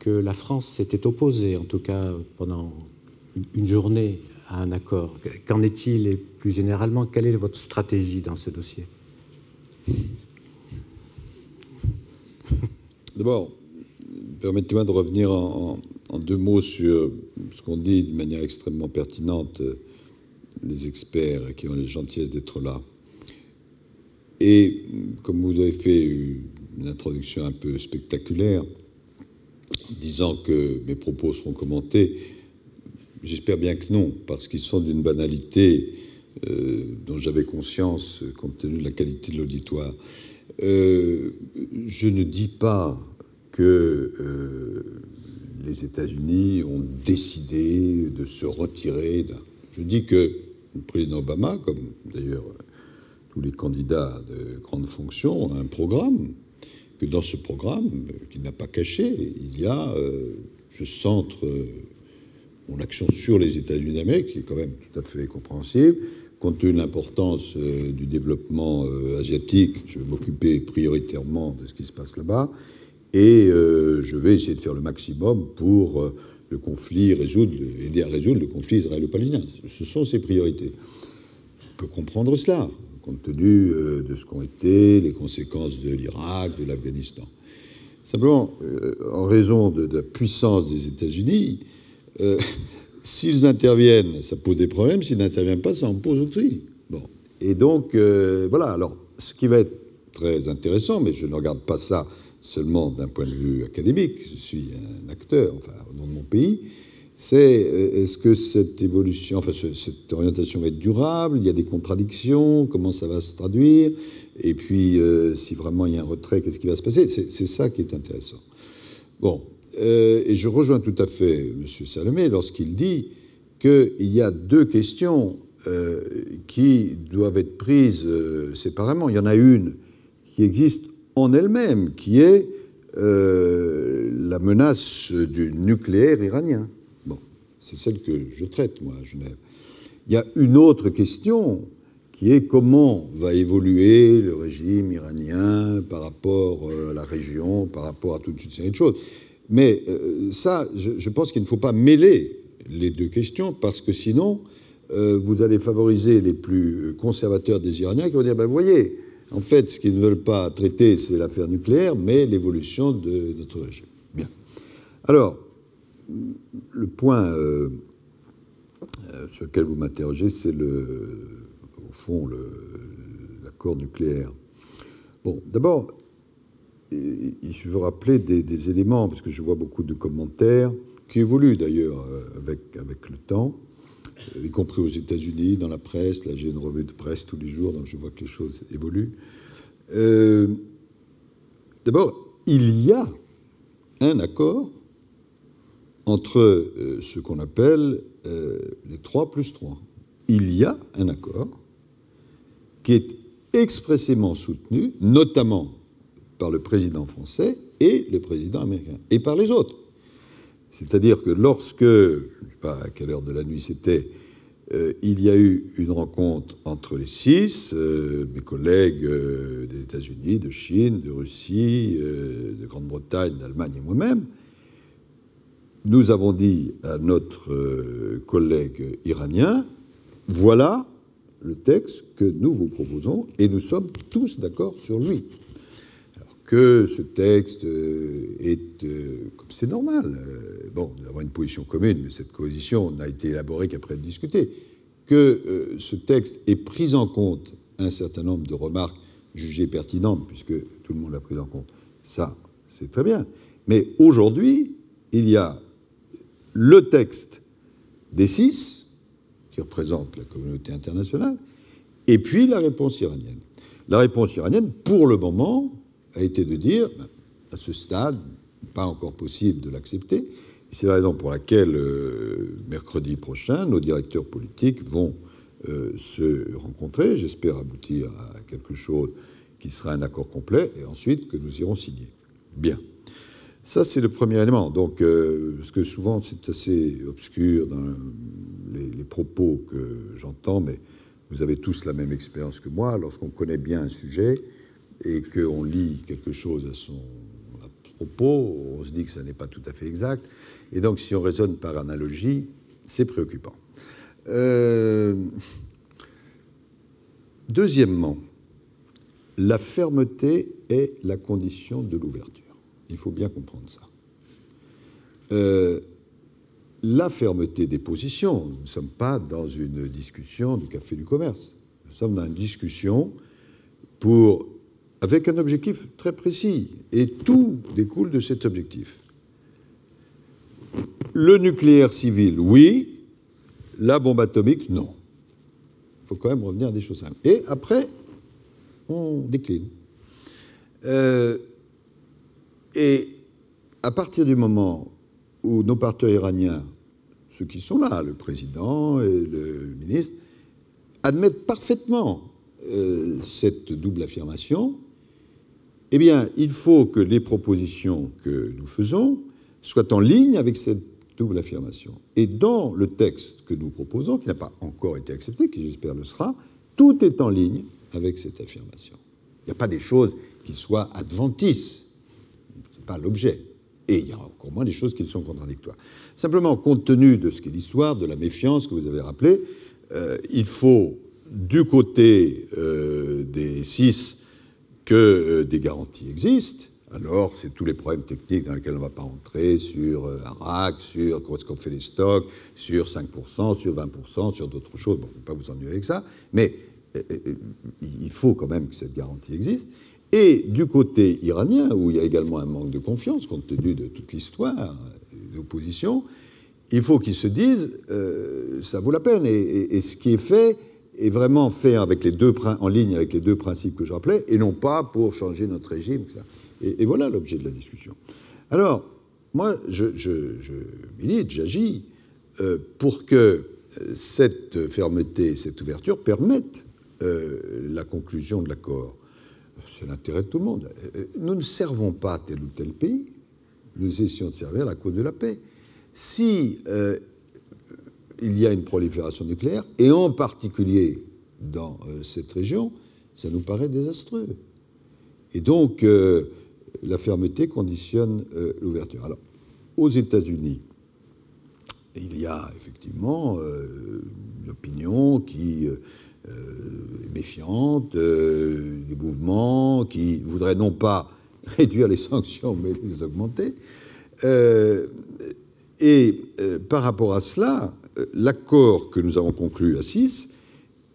que la France s'était opposée, en tout cas pendant une journée, à un accord. Qu'en est-il et plus généralement, quelle est votre stratégie dans ce dossier? D'abord, permettez-moi de revenir en deux mots sur ce qu'ont dit de manière extrêmement pertinente les experts qui ont la gentillesse d'être là. Et comme vous avez fait une introduction un peu spectaculaire, en disant que mes propos seront commentés, j'espère bien que non, parce qu'ils sont d'une banalité dont j'avais conscience compte tenu de la qualité de l'auditoire. Je ne dis pas que les États-Unis ont décidé de se retirer. Je dis que le président Obama, comme d'ailleurs tous les candidats de grande fonction, a un programme, que dans ce programme, qu'il n'a pas caché, il y a, je centre... mon action sur les États-Unis d'Amérique, qui est quand même tout à fait compréhensible. Compte tenu de l'importance du développement asiatique, je vais m'occuper prioritairement de ce qui se passe là-bas, et je vais essayer de faire le maximum pour aider à résoudre le conflit israélo-palestinien. Ce sont ses priorités. On peut comprendre cela, compte tenu de ce qu'ont été les conséquences de l'Irak, de l'Afghanistan. Simplement, en raison de la puissance des États-Unis, s'ils interviennent, ça pose des problèmes. S'ils n'interviennent pas, ça en pose autrui. Bon. Et donc, voilà. Alors, ce qui va être très intéressant, mais je ne regarde pas ça seulement d'un point de vue académique, je suis un acteur, enfin, au nom de mon pays, c'est est-ce que cette évolution, enfin, cette orientation va être durable? Il y a des contradictions, comment ça va se traduire? Et puis, si vraiment il y a un retrait, qu'est-ce qui va se passer? C'est ça qui est intéressant. Bon. Et je rejoins tout à fait M. Salamé lorsqu'il dit qu'il y a deux questions qui doivent être prises séparément. Il y en a une qui existe en elle-même, qui est la menace du nucléaire iranien. Bon, c'est celle que je traite, moi, à Genève. Il y a une autre question qui est comment va évoluer le régime iranien par rapport à la région, par rapport à toute une série de choses. Mais ça, je pense qu'il ne faut pas mêler les deux questions, parce que sinon, vous allez favoriser les plus conservateurs des Iraniens qui vont dire, ben, vous voyez, en fait, ce qu'ils ne veulent pas traiter, c'est l'affaire nucléaire, mais l'évolution de notre régime. Bien. Alors, le point sur lequel vous m'interrogez, c'est, au fond, l'accord nucléaire. Bon, d'abord... il faut vous rappeler des éléments, parce que je vois beaucoup de commentaires, qui évoluent d'ailleurs avec le temps, y compris aux États-Unis, dans la presse. Là, j'ai une revue de presse tous les jours, donc je vois que les choses évoluent. D'abord, il y a un accord entre ce qu'on appelle les 3+3. Il y a un accord qui est expressément soutenu, notamment par le président français et le président américain, et par les autres. C'est-à-dire que lorsque, je ne sais pas à quelle heure de la nuit c'était, il y a eu une rencontre entre les 6, mes collègues des États-Unis, de Chine, de Russie, de Grande-Bretagne, d'Allemagne et moi-même, nous avons dit à notre collègue iranien, voilà le texte que nous vous proposons, et nous sommes tous d'accord sur lui. Que ce texte est, comme c'est normal, bon, nous avons une position commune, mais cette coalition n'a été élaborée qu'après de discuter, que ce texte ait pris en compte un certain nombre de remarques jugée pertinente, puisque tout le monde l'a prise en compte. Ça, c'est très bien. Mais aujourd'hui, il y a le texte des 6, qui représente la communauté internationale, et puis la réponse iranienne. La réponse iranienne, pour le moment, a été de dire, à ce stade, pas encore possible de l'accepter. C'est la raison pour laquelle, mercredi prochain, nos directeurs politiques vont se rencontrer. J'espère aboutir à quelque chose qui sera un accord complet et ensuite que nous irons signer. Bien. Ça, c'est le premier élément. Donc, parce que souvent, c'est assez obscur dans les propos que j'entends, mais vous avez tous la même expérience que moi. Lorsqu'on connaît bien un sujet et qu'on lit quelque chose à son propos, on se dit que ça n'est pas tout à fait exact. Et donc, si on raisonne par analogie, c'est préoccupant. Deuxièmement, la fermeté est la condition de l'ouverture. Il faut bien comprendre ça. La fermeté des positions, nous ne sommes pas dans une discussion du café du commerce. Nous sommes dans une discussion pour... avec un objectif très précis, et tout découle de cet objectif. Le nucléaire civil, oui, la bombe atomique, non. Il faut quand même revenir à des choses simples. Et après, on décline. Et à partir du moment où nos partenaires iraniens, ceux qui sont là, le président et le ministre, admettent parfaitement cette double affirmation, eh bien, il faut que les propositions que nous faisons soient en ligne avec cette double affirmation. Et dans le texte que nous proposons, qui n'a pas encore été accepté, qui j'espère le sera, tout est en ligne avec cette affirmation. Il n'y a pas des choses qui soient adventices. Ce n'est pas l'objet. Et il y a encore moins des choses qui sont contradictoires. Simplement, compte tenu de ce qu'est l'histoire, de la méfiance que vous avez rappelée, il faut, du côté des 6, que des garanties existent. Alors, c'est tous les problèmes techniques dans lesquels on ne va pas entrer, sur Arak, sur comment est-ce qu'on fait les stocks, sur 5%, sur 20%, sur d'autres choses. Bon, on ne peut pas vous ennuyer avec ça, mais il faut quand même que cette garantie existe. Et du côté iranien, où il y a également un manque de confiance, compte tenu de toute l'histoire d'opposition, il faut qu'ils se disent ça vaut la peine. Et ce qui est fait est vraiment fait avec les deux, en ligne avec les deux principes que je rappelais, et non pas pour changer notre régime. Et voilà l'objet de la discussion. Alors, moi, je milite, j'agis pour que cette fermeté, cette ouverture permettent la conclusion de l'accord. C'est l'intérêt de tout le monde. Nous ne servons pas tel ou tel pays, nous essayons de servir la cause de la paix. Si... il y a une prolifération nucléaire, et en particulier dans cette région, ça nous paraît désastreux. Et donc, la fermeté conditionne l'ouverture. Alors, aux États-Unis, il y a effectivement une opinion qui est méfiante, des mouvements qui voudraient non pas réduire les sanctions, mais les augmenter. Par rapport à cela, l'accord que nous avons conclu à 6,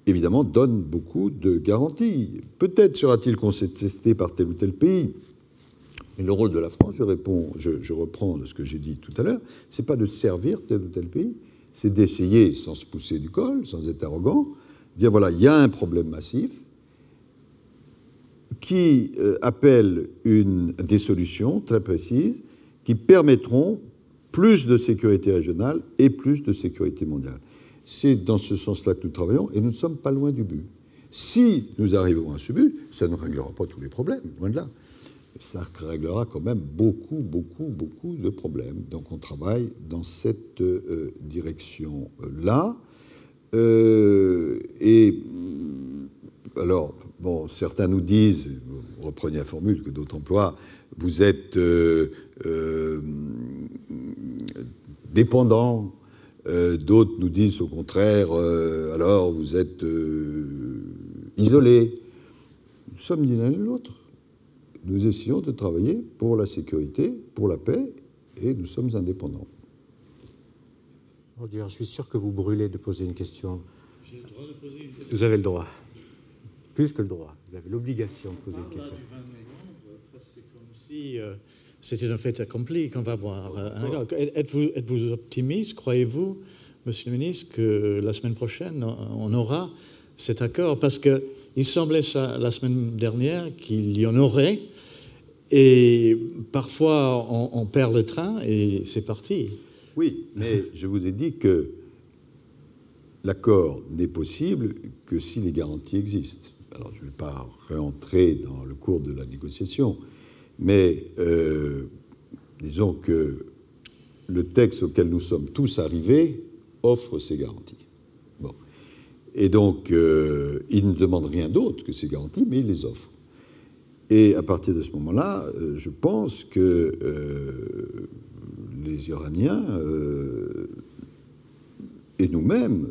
évidemment, donne beaucoup de garanties. Peut-être sera-t-il contesté par tel ou tel pays. Mais le rôle de la France, je reprends de ce que j'ai dit tout à l'heure, c'est pas de servir tel ou tel pays, c'est d'essayer, sans se pousser du col, sans être arrogant, de dire voilà, il y a un problème massif qui appelle des solutions très précises qui permettront plus de sécurité régionale et plus de sécurité mondiale. C'est dans ce sens-là que nous travaillons, et nous ne sommes pas loin du but. Si nous arrivons à ce but, ça ne réglera pas tous les problèmes, loin de là. Ça réglera quand même beaucoup de problèmes. Donc on travaille dans cette direction-là. Alors, bon, certains nous disent, vous reprenez la formule que d'autres emploient, vous êtes dépendants. D'autres nous disent au contraire, alors vous êtes isolés. Nous sommes ni l'un ni l'autre. Nous essayons de travailler pour la sécurité, pour la paix, et nous sommes indépendants. Roger, je suis sûr que vous brûlez de poser une question. J'ai le droit de poser une question. Vous avez le droit. plus que le droit. Vous avez l'obligation de poser une question. Presque comme si c'était un fait accompli qu'on va voir. Êtes-vous optimiste, croyez-vous, Monsieur le Ministre, que la semaine prochaine, on aura cet accord? Parce qu'il semblait ça, la semaine dernière, qu'il y en aurait. Et parfois, on perd le train et c'est parti. Oui, mais je vous ai dit que l'accord n'est possible que si les garanties existent. Alors, je ne vais pas rentrer dans le cours de la négociation, mais disons que le texte auquel nous sommes tous arrivés offre ces garanties. Bon. Et donc, il ne demande rien d'autre que ces garanties, mais il les offre. Et à partir de ce moment-là, je pense que les Iraniens et nous-mêmes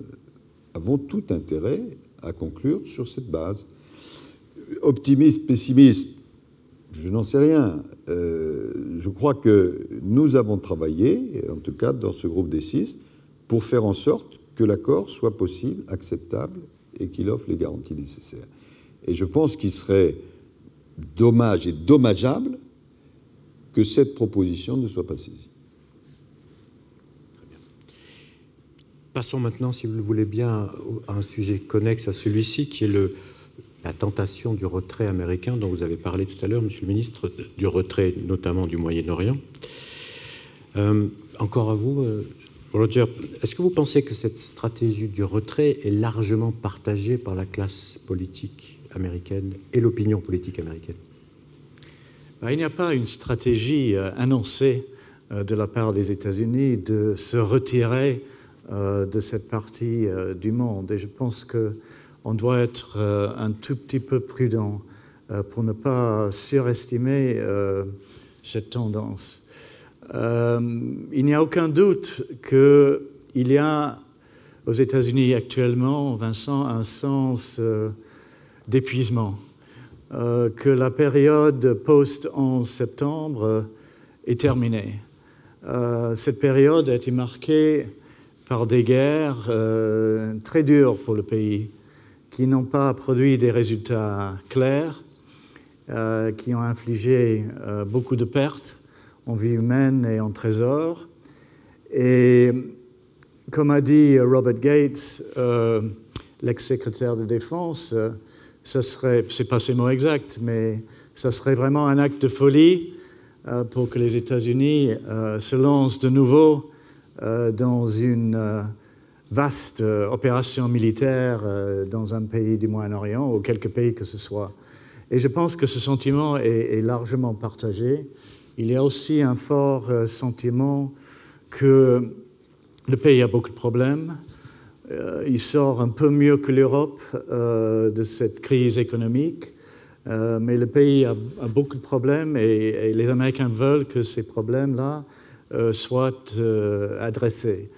avons tout intérêt à conclure sur cette base. Optimiste, pessimiste, je n'en sais rien. Je crois que nous avons travaillé, en tout cas dans ce groupe des 6, pour faire en sorte que l'accord soit possible, acceptable, et qu'il offre les garanties nécessaires. Et je pense qu'il serait dommage et dommageable que cette proposition ne soit pas saisie. Très bien. Passons maintenant, si vous le voulez bien, à un sujet connexe à celui-ci, qui est la tentation du retrait américain dont vous avez parlé tout à l'heure, Monsieur le Ministre, du retrait notamment du Moyen-Orient. Encore à vous, Roger. Est-ce que vous pensez que cette stratégie du retrait est largement partagée par la classe politique américaine et l'opinion politique américaine? Il n'y a pas une stratégie annoncée de la part des États-Unis de se retirer de cette partie du monde. Et je pense qu'on doit être un tout petit peu prudent pour ne pas surestimer cette tendance. Il n'y a aucun doute qu'il y a aux États-Unis actuellement, Vincent, un sens d'épuisement, que la période post-11 septembre est terminée. Cette période a été marquée par des guerres très dures pour le pays, qui n'ont pas produit des résultats clairs, qui ont infligé beaucoup de pertes en vie humaine et en trésor. Et comme a dit Robert Gates, l'ex-secrétaire de Défense, ce serait, ce n'est pas ces mots exacts, mais ça serait vraiment un acte de folie pour que les États-Unis se lancent de nouveau dans une vaste opération militaire dans un pays du Moyen-Orient ou quelques pays que ce soit. Et je pense que ce sentiment est largement partagé. Il y a aussi un fort sentiment que le pays a beaucoup de problèmes. Il sort un peu mieux que l'Europe de cette crise économique, mais le pays a beaucoup de problèmes et les Américains veulent que ces problèmes-là soient adressés.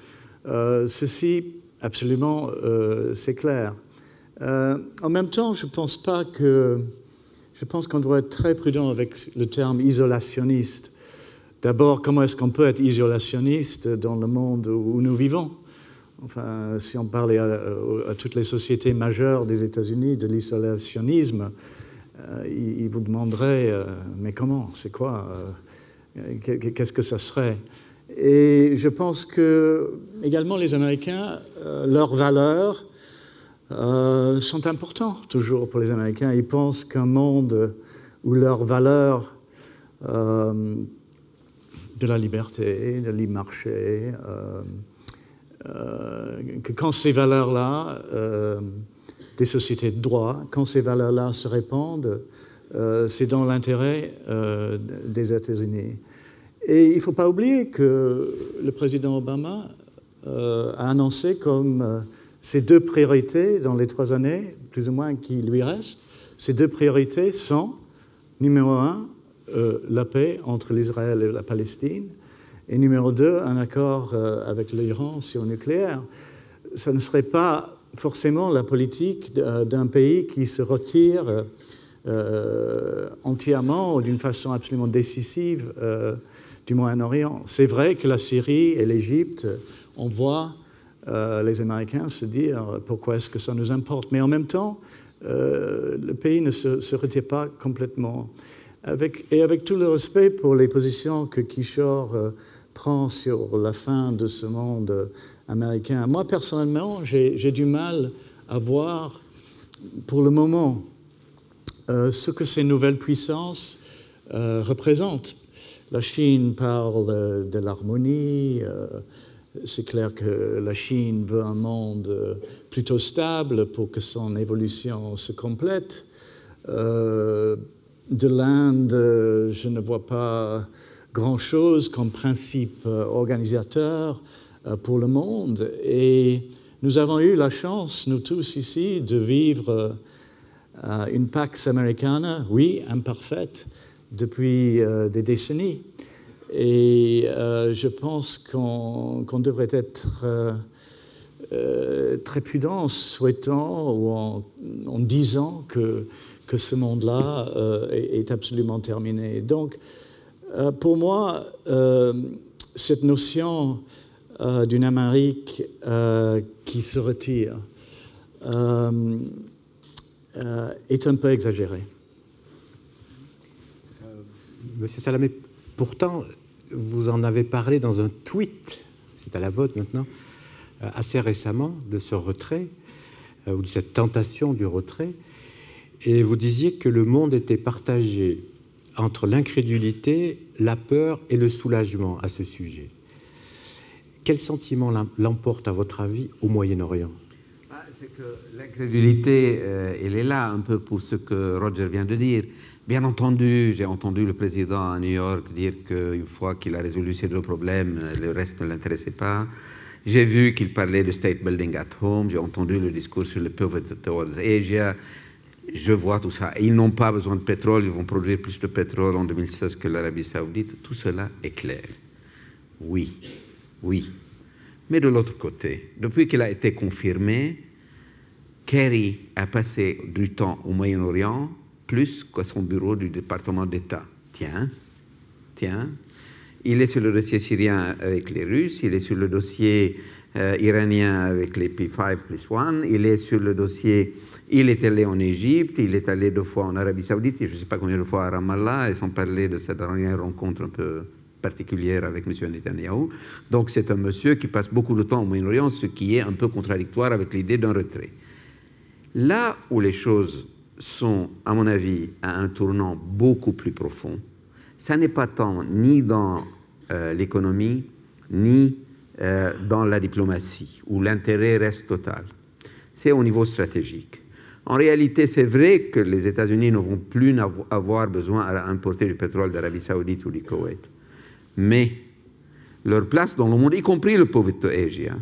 Ceci, absolument, c'est clair. En même temps, je pense qu'on doit être très prudent avec le terme isolationniste. D'abord, comment est-ce qu'on peut être isolationniste dans le monde où nous vivons? Enfin, si on parlait à toutes les sociétés majeures des États-Unis de l'isolationnisme, ils vous demanderaient mais comment, c'est quoi, qu'est-ce que ça serait? Et je pense que également les Américains, leurs valeurs sont importantes toujours pour les Américains. Ils pensent qu'un monde où leurs valeurs de la liberté, de l'e-marché, que quand ces valeurs-là, des sociétés de droit, quand ces valeurs-là se répandent, c'est dans l'intérêt des États-Unis. Et il ne faut pas oublier que le président Obama a annoncé comme ses deux priorités dans les 3 années, plus ou moins, qui lui restent, ses deux priorités sont, numéro 1, la paix entre l'Israël et la Palestine, et numéro 2, un accord avec l'Iran sur le nucléaire. Ça ne serait pas forcément la politique d'un pays qui se retire entièrement ou d'une façon absolument décisive du Moyen-Orient. C'est vrai que la Syrie et l'Égypte, on voit les Américains se dire pourquoi est-ce que ça nous importe. Mais en même temps, le pays ne se retire pas complètement. Avec tout le respect pour les positions que Kishore prend sur la fin de ce monde américain, moi, personnellement, j'ai du mal à voir, pour le moment, ce que ces nouvelles puissances représentent. La Chine parle de l'harmonie, c'est clair que la Chine veut un monde plutôt stable pour que son évolution se complète. De l'Inde, je ne vois pas grand-chose comme principe organisateur pour le monde. Et nous avons eu la chance, nous tous ici, de vivre une Pax Americana, oui, imparfaite, depuis des décennies. Et je pense qu'on devrait être très prudent en souhaitant ou en disant que ce monde-là est absolument terminé. Donc, pour moi, cette notion d'une Amérique qui se retire est un peu exagérée. Monsieur Salamé, pourtant, vous en avez parlé dans un tweet, c'est à la mode maintenant, assez récemment, de ce retrait, ou de cette tentation du retrait, et vous disiez que le monde était partagé entre l'incrédulité, la peur et le soulagement à ce sujet. Quel sentiment l'emporte, à votre avis, au Moyen-Orient? C'est que l'incrédulité, elle est là un peu pour ce que Roger vient de dire. Bien entendu, j'ai entendu le président à New York dire qu'une fois qu'il a résolu ces deux problèmes, le reste ne l'intéressait pas. J'ai vu qu'il parlait de state building at home, j'ai entendu le discours sur le pivot towards Asia. Je vois tout ça. Ils n'ont pas besoin de pétrole, ils vont produire plus de pétrole en 2016 que l'Arabie Saoudite. Tout cela est clair. Oui, oui. Mais de l'autre côté, depuis qu'il a été confirmé, Kerry a passé du temps au Moyen-Orient plus qu'à son bureau du département d'État. Tiens, tiens. Il est sur le dossier syrien avec les Russes, il est sur le dossier iranien avec les P5+1, il est sur le dossier... Il est allé en Égypte, il est allé 2 fois en Arabie Saoudite, je ne sais pas combien de fois à Ramallah, et sans parler de cette dernière rencontre un peu particulière avec M. Netanyahou. Donc c'est un monsieur qui passe beaucoup de temps au Moyen-Orient, ce qui est un peu contradictoire avec l'idée d'un retrait. Là où les choses sont, à mon avis, à un tournant beaucoup plus profond, ça n'est pas tant ni dans l'économie, ni dans la diplomatie, où l'intérêt reste total. C'est au niveau stratégique. En réalité, c'est vrai que les États-Unis ne vont plus avoir besoin d'importer du pétrole d'Arabie Saoudite ou du Koweït. Mais leur place dans le monde, y compris le pauvre Asia,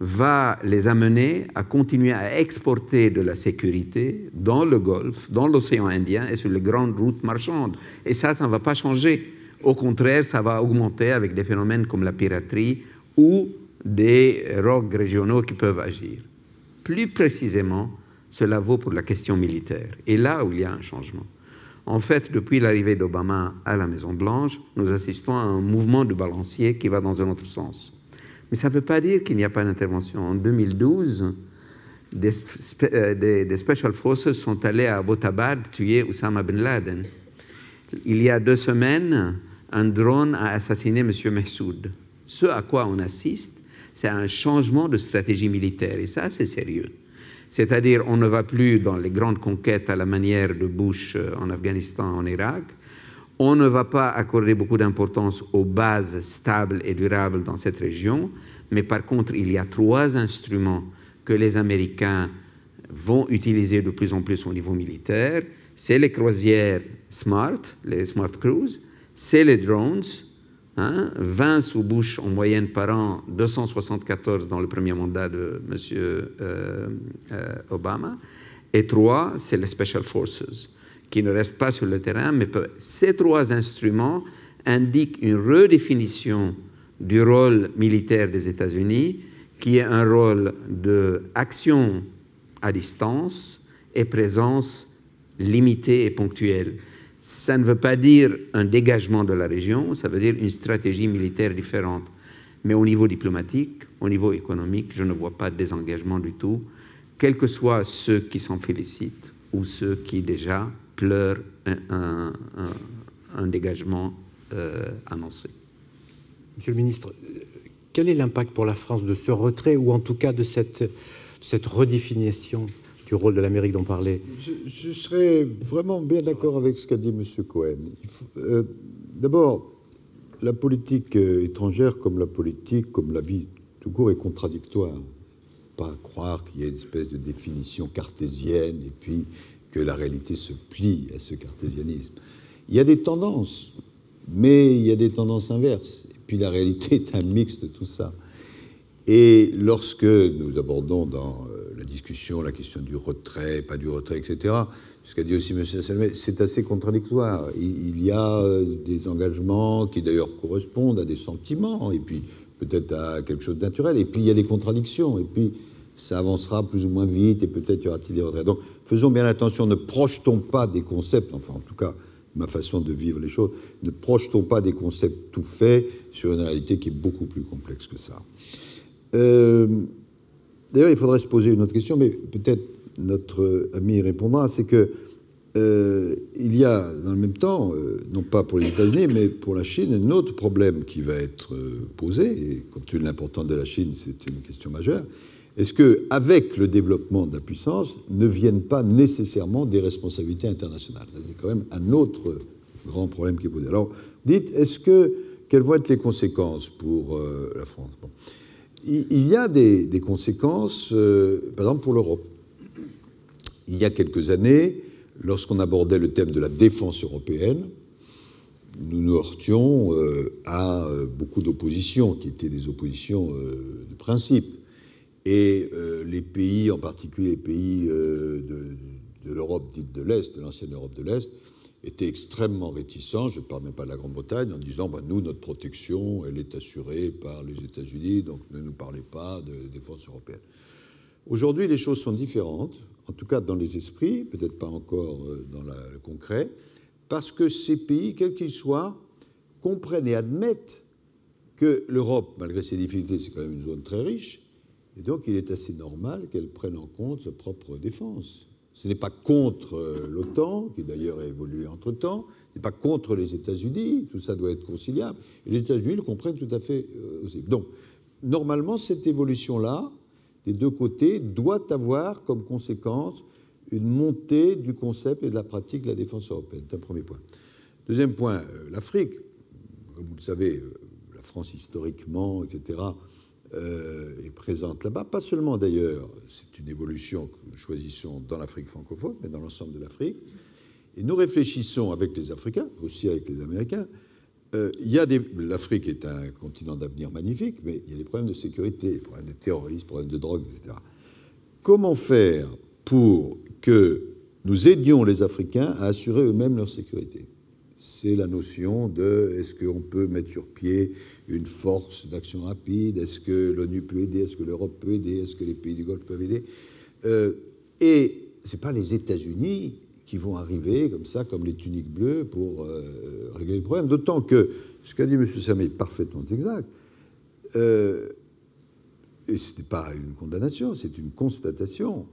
va les amener à continuer à exporter de la sécurité dans le Golfe, dans l'océan Indien et sur les grandes routes marchandes. Et ça ne va pas changer. Au contraire, ça va augmenter avec des phénomènes comme la piraterie ou des rogues régionaux qui peuvent agir. Plus précisément, cela vaut pour la question militaire. Et là où il y a un changement. En fait, depuis l'arrivée d'Obama à la Maison-Blanche, nous assistons à un mouvement de balancier qui va dans un autre sens. Mais ça ne veut pas dire qu'il n'y a pas d'intervention. En 2012, des Special Forces sont allés à Abbottabad tuer Osama Bin Laden. Il y a 2 semaines, un drone a assassiné M. Mehsoud. Ce à quoi on assiste, c'est un changement de stratégie militaire. Et ça, c'est sérieux. C'est-à-dire, on ne va plus dans les grandes conquêtes à la manière de Bush en Afghanistan, en Irak. On ne va pas accorder beaucoup d'importance aux bases stables et durables dans cette région, mais par contre, il y a 3 instruments que les Américains vont utiliser de plus en plus au niveau militaire. C'est les croisières Smart, les Smart Cruise, c'est les drones, hein, 20 sous Bush en moyenne par an, 274 dans le premier mandat de M. Obama, et 3, c'est les Special Forces, qui ne restent pas sur le terrain, mais peuvent. Ces 3 instruments indiquent une redéfinition du rôle militaire des États-Unis, qui est un rôle d'action à distance et présence limitée et ponctuelle. Ça ne veut pas dire un dégagement de la région, ça veut dire une stratégie militaire différente. Mais au niveau diplomatique, au niveau économique, je ne vois pas de désengagement du tout. quels que soient ceux qui s'en félicitent ou ceux qui déjà pleurent un dégagement annoncé. Monsieur le ministre, quel est l'impact pour la France de ce retrait ou en tout cas de cette redéfinition du rôle de l'Amérique dont parlait? Je serais vraiment bien d'accord avec ce qu'a dit M. Cohen. D'abord, la politique étrangère comme la politique, comme la vie tout court, est contradictoire. Pas à croire qu'il y a une espèce de définition cartésienne et puis que la réalité se plie à ce cartésianisme. Il y a des tendances, mais il y a des tendances inverses. Et puis la réalité est un mix de tout ça. Et lorsque nous abordons dans la discussion la question du retrait, pas du retrait, etc., ce qu'a dit aussi M. Salamé, c'est assez contradictoire. Il y a des engagements qui d'ailleurs correspondent à des sentiments, et puis peut-être à quelque chose de naturel, et puis il y a des contradictions, et puis ça avancera plus ou moins vite, et peut-être y aura-t-il des retraits. Donc faisons bien attention, ne projetons pas des concepts, enfin en tout cas ma façon de vivre les choses, ne projetons pas des concepts tout faits sur une réalité qui est beaucoup plus complexe que ça. D'ailleurs, il faudrait se poser une autre question, mais peut-être notre ami répondra, c'est que il y a dans le même temps, non pas pour les États-Unis, mais pour la Chine, un autre problème qui va être posé, et compte tenu de l'importance de la Chine, c'est une question majeure. Est-ce qu'avec le développement de la puissance, ne viennent pas nécessairement des responsabilités internationales? C'est quand même un autre grand problème qui est posé. Alors, dites, quelles vont être les conséquences pour la France? Bon. Il y a des conséquences, par exemple, pour l'Europe. Il y a quelques années, lorsqu'on abordait le thème de la défense européenne, nous nous heurtions à beaucoup d'oppositions, qui étaient des oppositions de principe. Et les pays, en particulier les pays de l'Europe dite de l'Est, de l'ancienne Europe de l'Est, étaient extrêmement réticents, je ne parle même pas de la Grande-Bretagne, en disant ben, « nous, notre protection, elle est assurée par les États-Unis, donc ne nous parlez pas de défense européenne ». Aujourd'hui, les choses sont différentes, en tout cas dans les esprits, peut-être pas encore dans le concret, parce que ces pays, quels qu'ils soient, comprennent et admettent que l'Europe, malgré ses difficultés, c'est quand même une zone très riche, et donc il est assez normal qu'elle prenne en compte sa propre défense. Ce n'est pas contre l'OTAN, qui d'ailleurs a évolué entre-temps, ce n'est pas contre les États-Unis, tout ça doit être conciliable, et les États-Unis le comprennent tout à fait aussi. Donc, normalement, cette évolution-là, des deux côtés, doit avoir comme conséquence une montée du concept et de la pratique de la défense européenne. C'est un premier point. Deuxième point, l'Afrique. Comme vous le savez, la France historiquement, etc., est présente là-bas. Pas seulement d'ailleurs, c'est une évolution que nous choisissons dans l'Afrique francophone, mais dans l'ensemble de l'Afrique. Et nous réfléchissons avec les Africains, aussi avec les Américains. L'Afrique est un continent d'avenir magnifique, mais il y a des problèmes de sécurité, des problèmes de terrorisme, des problèmes de drogue, etc. Comment faire pour que nous aidions les Africains à assurer eux-mêmes leur sécurité? C'est la notion de est-ce qu'on peut mettre sur pied une force d'action rapide? Est-ce que l'ONU peut aider? Est-ce que l'Europe peut aider? Est-ce que les pays du Golfe peuvent aider? Et ce n'est pas les États-Unis qui vont arriver comme ça, comme les tuniques bleues, pour régler le problème. D'autant que, ce qu'a dit M. Salamé est parfaitement exact, et ce n'est pas une condamnation, c'est une constatation,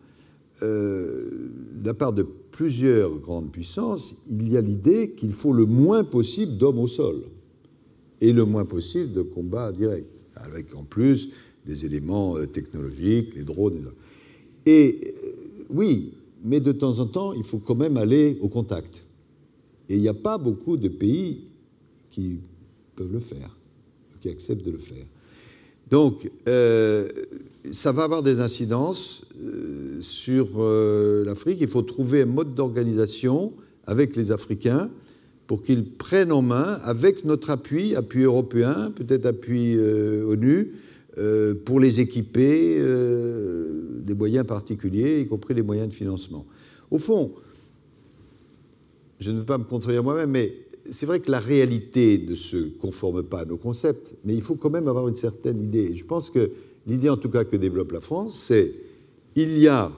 de la part de plusieurs grandes puissances, il y a l'idée qu'il faut le moins possible d'hommes au sol et le moins possible de combats directs, avec en plus des éléments technologiques, les drones. Et oui, mais de temps en temps, il faut quand même aller au contact. Et il n'y a pas beaucoup de pays qui peuvent le faire, qui acceptent de le faire. Donc, ça va avoir des incidences sur l'Afrique. Il faut trouver un mode d'organisation avec les Africains pour qu'ils prennent en main, avec notre appui européen, peut-être appui ONU, pour les équiper des moyens particuliers, y compris les moyens de financement. Au fond, je ne veux pas me contredire moi-même, mais c'est vrai que la réalité ne se conforme pas à nos concepts, mais il faut quand même avoir une certaine idée. Et je pense que l'idée, en tout cas, que développe la France, c'est il y a,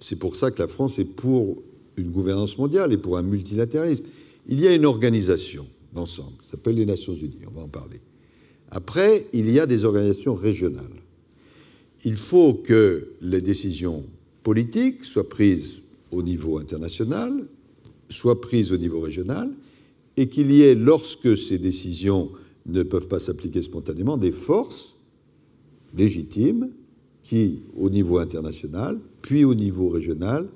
c'est pour ça que la France est pour une gouvernance mondiale et pour un multilatéralisme, il y a une organisation d'ensemble, ça s'appelle les Nations Unies, on va en parler. Après, il y a des organisations régionales. il faut que les décisions politiques soient prises au niveau international, soient prises au niveau régional, et qu'il y ait, lorsque ces décisions ne peuvent pas s'appliquer spontanément, des forces légitimes qui, au niveau international, puis au niveau régional,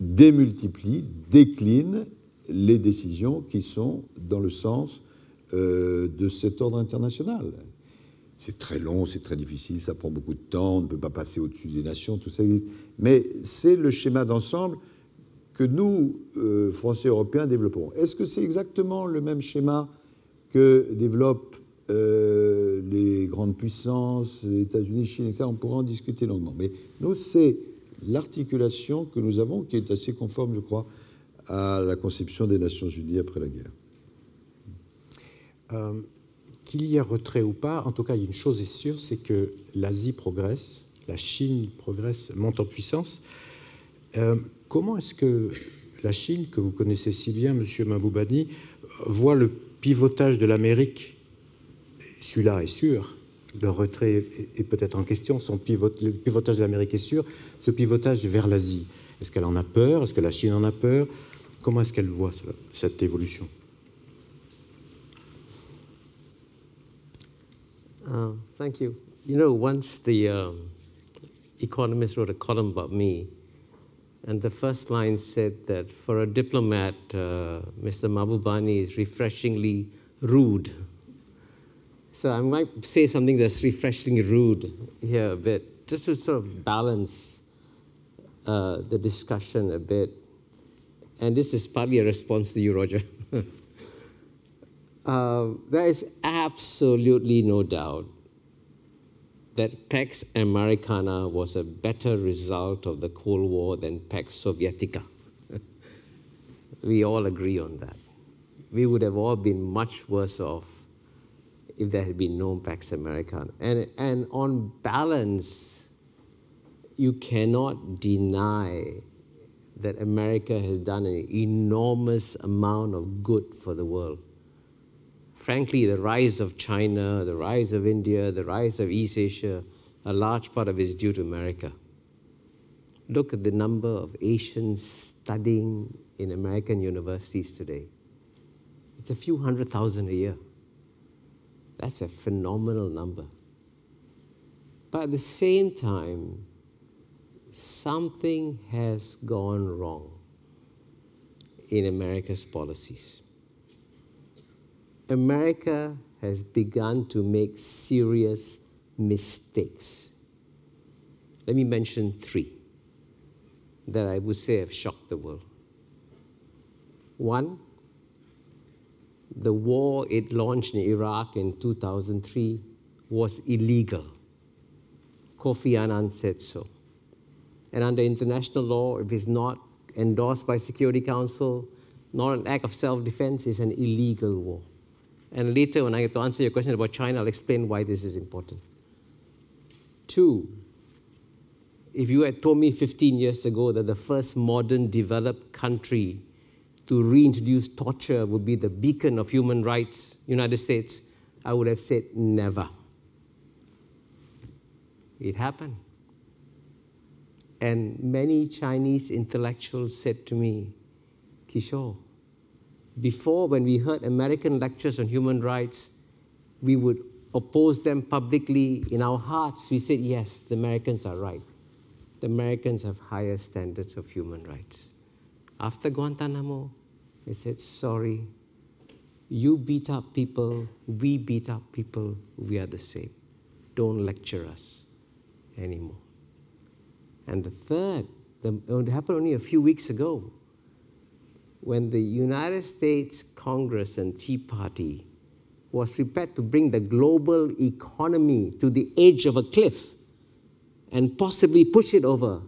démultiplient, déclinent les décisions qui sont dans le sens de cet ordre international. C'est très long, c'est très difficile, ça prend beaucoup de temps, on ne peut pas passer au-dessus des nations, tout ça existe. Mais c'est le schéma d'ensemble que nous, Français européens, développerons. Est-ce que c'est exactement le même schéma que développent les grandes puissances, États-Unis, Chine, etc.? On pourra en discuter longuement. Mais nous, c'est l'articulation que nous avons qui est assez conforme, je crois, à la conception des Nations Unies après la guerre. Qu'il y ait retrait ou pas, en tout cas, une chose est sûre, c'est que l'Asie progresse, la Chine progresse, monte en puissance. Comment est-ce que la Chine, que vous connaissez si bien, Monsieur Mahbubani, voit le pivotage de l'Amérique? Celui-là est sûr, le retrait est peut-être en question, le pivotage de l'Amérique est sûr, ce pivotage vers l'Asie. Est-ce qu'elle en a peur? Est-ce que la Chine en a peur? Comment est-ce qu'elle voit cette évolution? Thank you. You know, once the Economist wrote a column about me, and the first line said that for a diplomat, Mr. Mahbubani is refreshingly rude. So I might say something that's refreshingly rude here a bit, just to sort of balance the discussion a bit. And this is partly a response to you, Roger. There is absolutely no doubt that Pax Americana was a better result of the Cold War than Pax Sovietica. We all agree on that. We would have all been much worse off if there had been no Pax Americana. And on balance, you cannot deny that America has done an enormous amount of good for the world. Frankly, the rise of China, the rise of India, the rise of East Asia, a large part of it is due to America. Look at the number of Asians studying in American universities today. It's a few 100,000 a year. That's a phenomenal number. But at the same time, something has gone wrong in America's policies. America has begun to make serious mistakes. Let me mention three that I would say have shocked the world. One, the war it launched in Iraq in 2003 was illegal. Kofi Annan said so. And under international law, if it's not endorsed by Security Council, not an act of self-defense, it's an illegal war. And later, when I get to answer your question about China, I'll explain why this is important. Two, if you had told me 15 years ago that the first modern developed country to reintroduce torture would be the beacon of human rights, United States, I would have said never. It happened. And many Chinese intellectuals said to me, Kishore, before, when we heard American lectures on human rights, we would oppose them publicly. In our hearts, we said, yes, the Americans are right. The Americans have higher standards of human rights. After Guantanamo, they said, sorry, you beat up people, we beat up people, we are the same. Don't lecture us anymore. And the third, it happened only a few weeks ago, when the United States Congress and Tea Party was prepared to bring the global economy to the edge of a cliff and possibly push it over,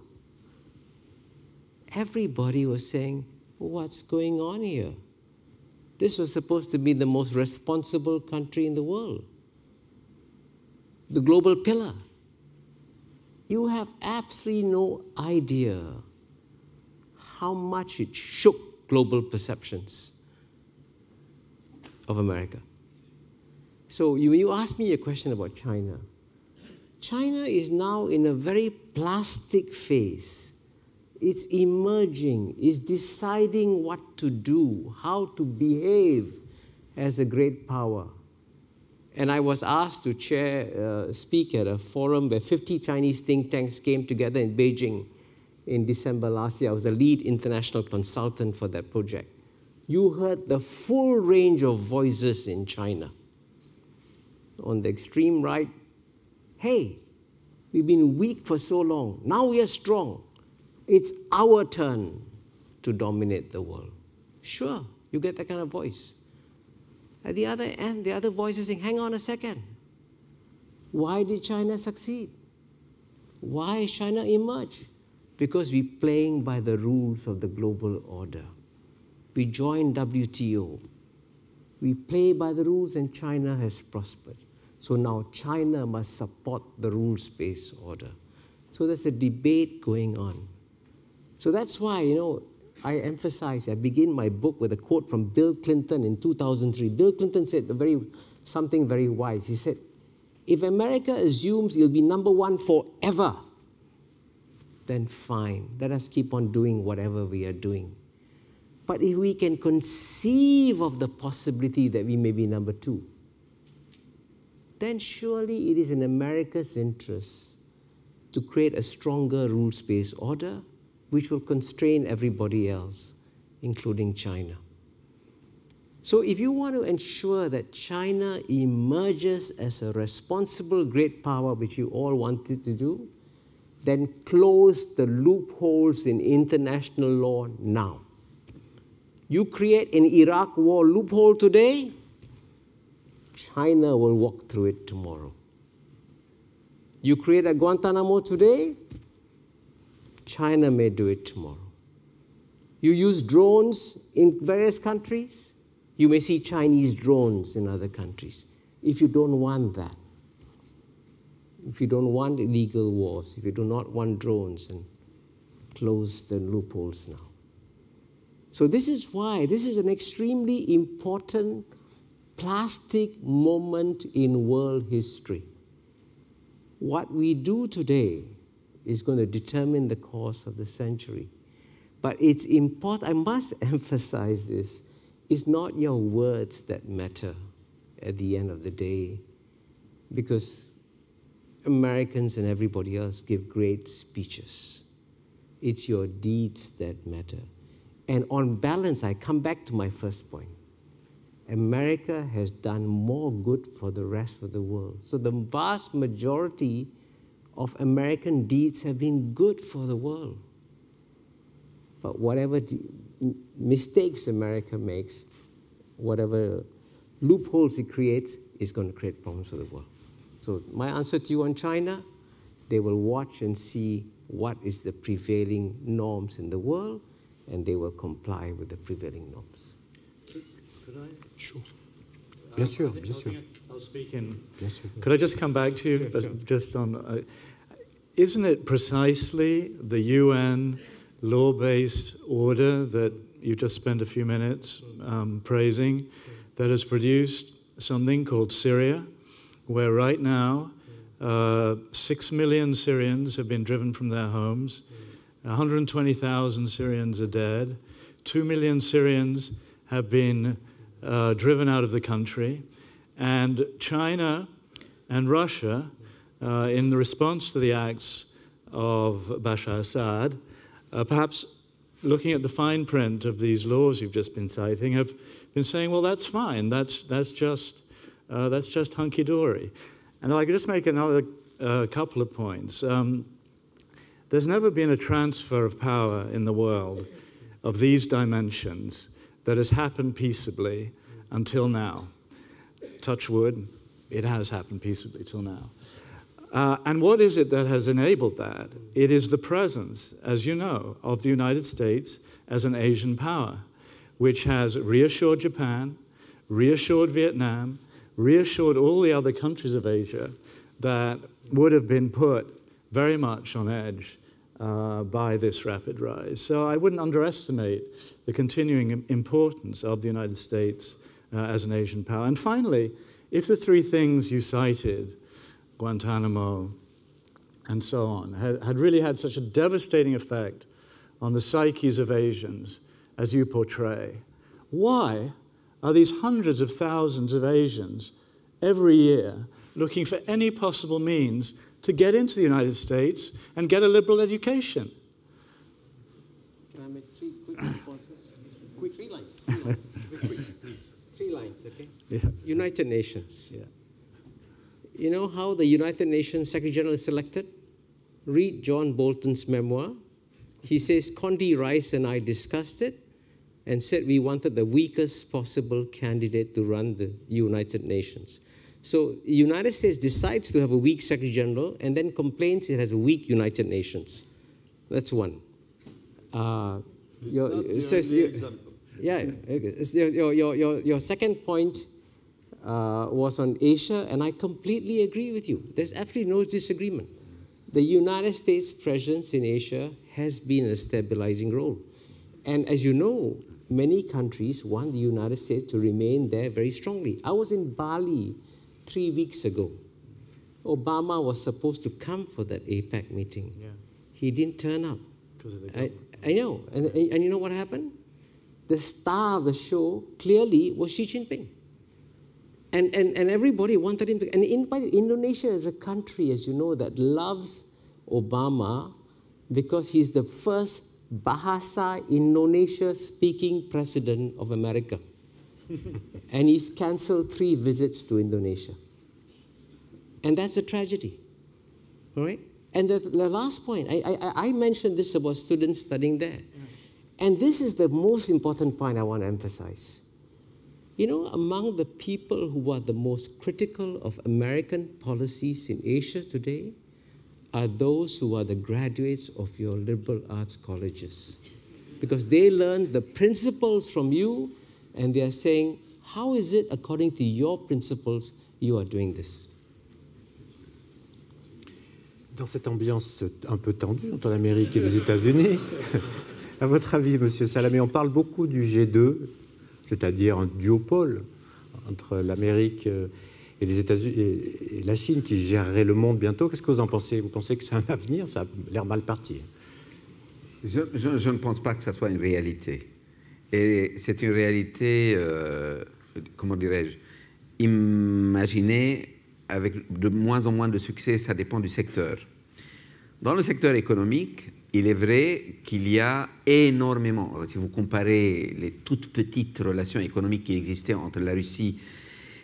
everybody was saying, what's going on here? This was supposed to be the most responsible country in the world, the global pillar. You have absolutely no idea how much it shook global perceptions of America. So when you ask me a question about China, China is now in a very plastic phase. It's emerging, it's deciding what to do, how to behave as a great power. And I was asked to speak at a forum where 50 Chinese think tanks came together in Beijing in December last year. I was the lead international consultant for that project. You heard the full range of voices in China. On the extreme right, hey, we've been weak for so long. Now we are strong. It's our turn to dominate the world. Sure, you get that kind of voice. At the other end, the other voice is saying, hang on a second. Why did China succeed? Why China emerged? Because we're playing by the rules of the global order. We joined WTO. We play by the rules and China has prospered. So now China must support the rules-based order. So there's a debate going on. So that's why, you know, I emphasize, I begin my book with a quote from Bill Clinton in 2003. Bill Clinton said something very wise. He said, if America assumes it'll be number one forever, then fine, let us keep on doing whatever we are doing. But if we can conceive of the possibility that we may be number two, then surely it is in America's interest to create a stronger rules-based order which will constrain everybody else, including China. So if you want to ensure that China emerges as a responsible great power, which you all wanted to do, then close the loopholes in international law now. You create an Iraq war loophole today, China will walk through it tomorrow. You create a Guantanamo today, China may do it tomorrow. You use drones in various countries, you may see Chinese drones in other countries. If you don't want that, if you don't want illegal wars, if you do not want drones, and close the loopholes now. So this is why, this is an extremely important plastic moment in world history. What we do today is going to determine the course of the century. But it's important, I must emphasize this, it's not your words that matter at the end of the day, because Americans and everybody else give great speeches. It's your deeds that matter. And on balance, I come back to my first point. America has done more good for the rest of the world. So the vast majority of American deeds have been good for the world. But whatever mistakes America makes, whatever loopholes it creates, is going to create problems for the world. So my answer to you on China, they will watch and see what is the prevailing norms in the world, and they will comply with the prevailing norms. Could I? Sure. Yes, sir. Could I just come back to you, just on, isn't it precisely the UN law-based order that you just spent a few minutes praising that has produced something called Syria, where right now 6 million Syrians have been driven from their homes, 120,000 Syrians are dead, 2 million Syrians have been driven out of the country, and China and Russia, in the response to the acts of Bashar Assad, perhaps looking at the fine print of these laws you've just been citing, have been saying, well, that's fine, that's just hunky-dory. And I could just make another couple of points. There's never been a transfer of power in the world of these dimensions that has happened peaceably until now. Touch wood, it has happened peaceably till now. And what is it that has enabled that? It is the presence, as you know, of the United States as an Asian power, which has reassured Japan, reassured Vietnam, reassured all the other countries of Asia that would have been put very much on edge by this rapid rise. So I wouldn't underestimate the continuing importance of the United States as an Asian power. And finally, if the three things you cited, Guantanamo, and so on, had really had such a devastating effect on the psyches of Asians, as you portray, why are these hundreds of thousands of Asians every year looking for any possible means to get into the United States and get a liberal education? Can I make three quick responses? Quick, three lines. Three lines, okay? Yeah. United Nations. Yeah. You know how the United Nations Secretary General is selected? Read John Bolton's memoir. He says, Condi Rice and I discussed it and said we wanted the weakest possible candidate to run the United Nations. So the United States decides to have a weak Secretary General and then complains it has a weak United Nations. That's one. Your second point was on Asia, and I completely agree with you. There's absolutely no disagreement. The United States' presence in Asia has been a stabilizing role. And as you know, many countries want the United States to remain there very strongly. I was in Bali 3 weeks ago. Obama was supposed to come for that AIPAC meeting. Yeah. He didn't turn up. Because of the government. I know. And you know what happened? The star of the show clearly was Xi Jinping. And everybody wanted him to... And Indonesia is a country, as you know, that loves Obama because he's the first Bahasa Indonesia-speaking president of America. And he's cancelled 3 visits to Indonesia. And that's a tragedy. All right? And the last point, I mentioned this about students studying there. Yeah. And this is the most important point I want to emphasize. You know, among the people who are the most critical of American policies in Asia today are those who are the graduates of your liberal arts colleges. Because they learn the principles from you, and they are saying, how is it, according to your principles, you are doing this? Dans cette ambiance un peu tendue entre l'Amérique et les États-Unis, à votre avis, M. Salamé, on parle beaucoup du G2, c'est-à-dire un duopole entre l'Amérique et les États-Unis et la Chine qui gérerait le monde bientôt. Qu'est-ce que vous en pensez? Vous pensez que c'est un avenir? Ça a l'air mal parti. Je ne pense pas que ça soit une réalité. Et c'est une réalité, comment dirais-je, imaginée avec de moins en moins de succès. Ça dépend du secteur. Dans le secteur économique, il est vrai qu'il y a énormément, si vous comparez les toutes petites relations économiques qui existaient entre la Russie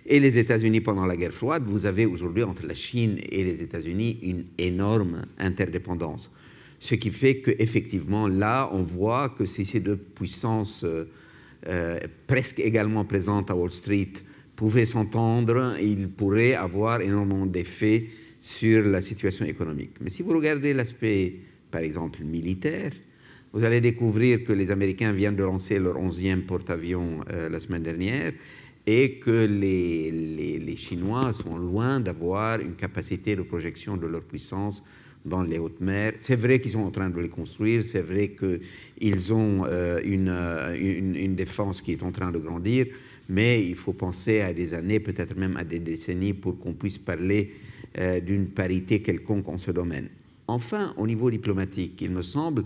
et les États-Unis pendant la guerre froide, vous avez aujourd'hui entre la Chine et les États-Unis une énorme interdépendance. Ce qui fait qu'effectivement, là, on voit que si ces 2 puissances presque également présentes à Wall Street pouvaient s'entendre, ils pourraient avoir énormément d'effets sur la situation économique. Mais si vous regardez l'aspect, par exemple, militaire, vous allez découvrir que les Américains viennent de lancer leur 11e porte-avions la semaine dernière et que les Chinois sont loin d'avoir une capacité de projection de leur puissance dans les hautes mers. C'est vrai qu'ils sont en train de les construire, c'est vrai qu'ils ont une défense qui est en train de grandir, mais il faut penser à des années, peut-être même à des décennies, pour qu'on puisse parler d'une parité quelconque en ce domaine. Enfin, au niveau diplomatique, il me semble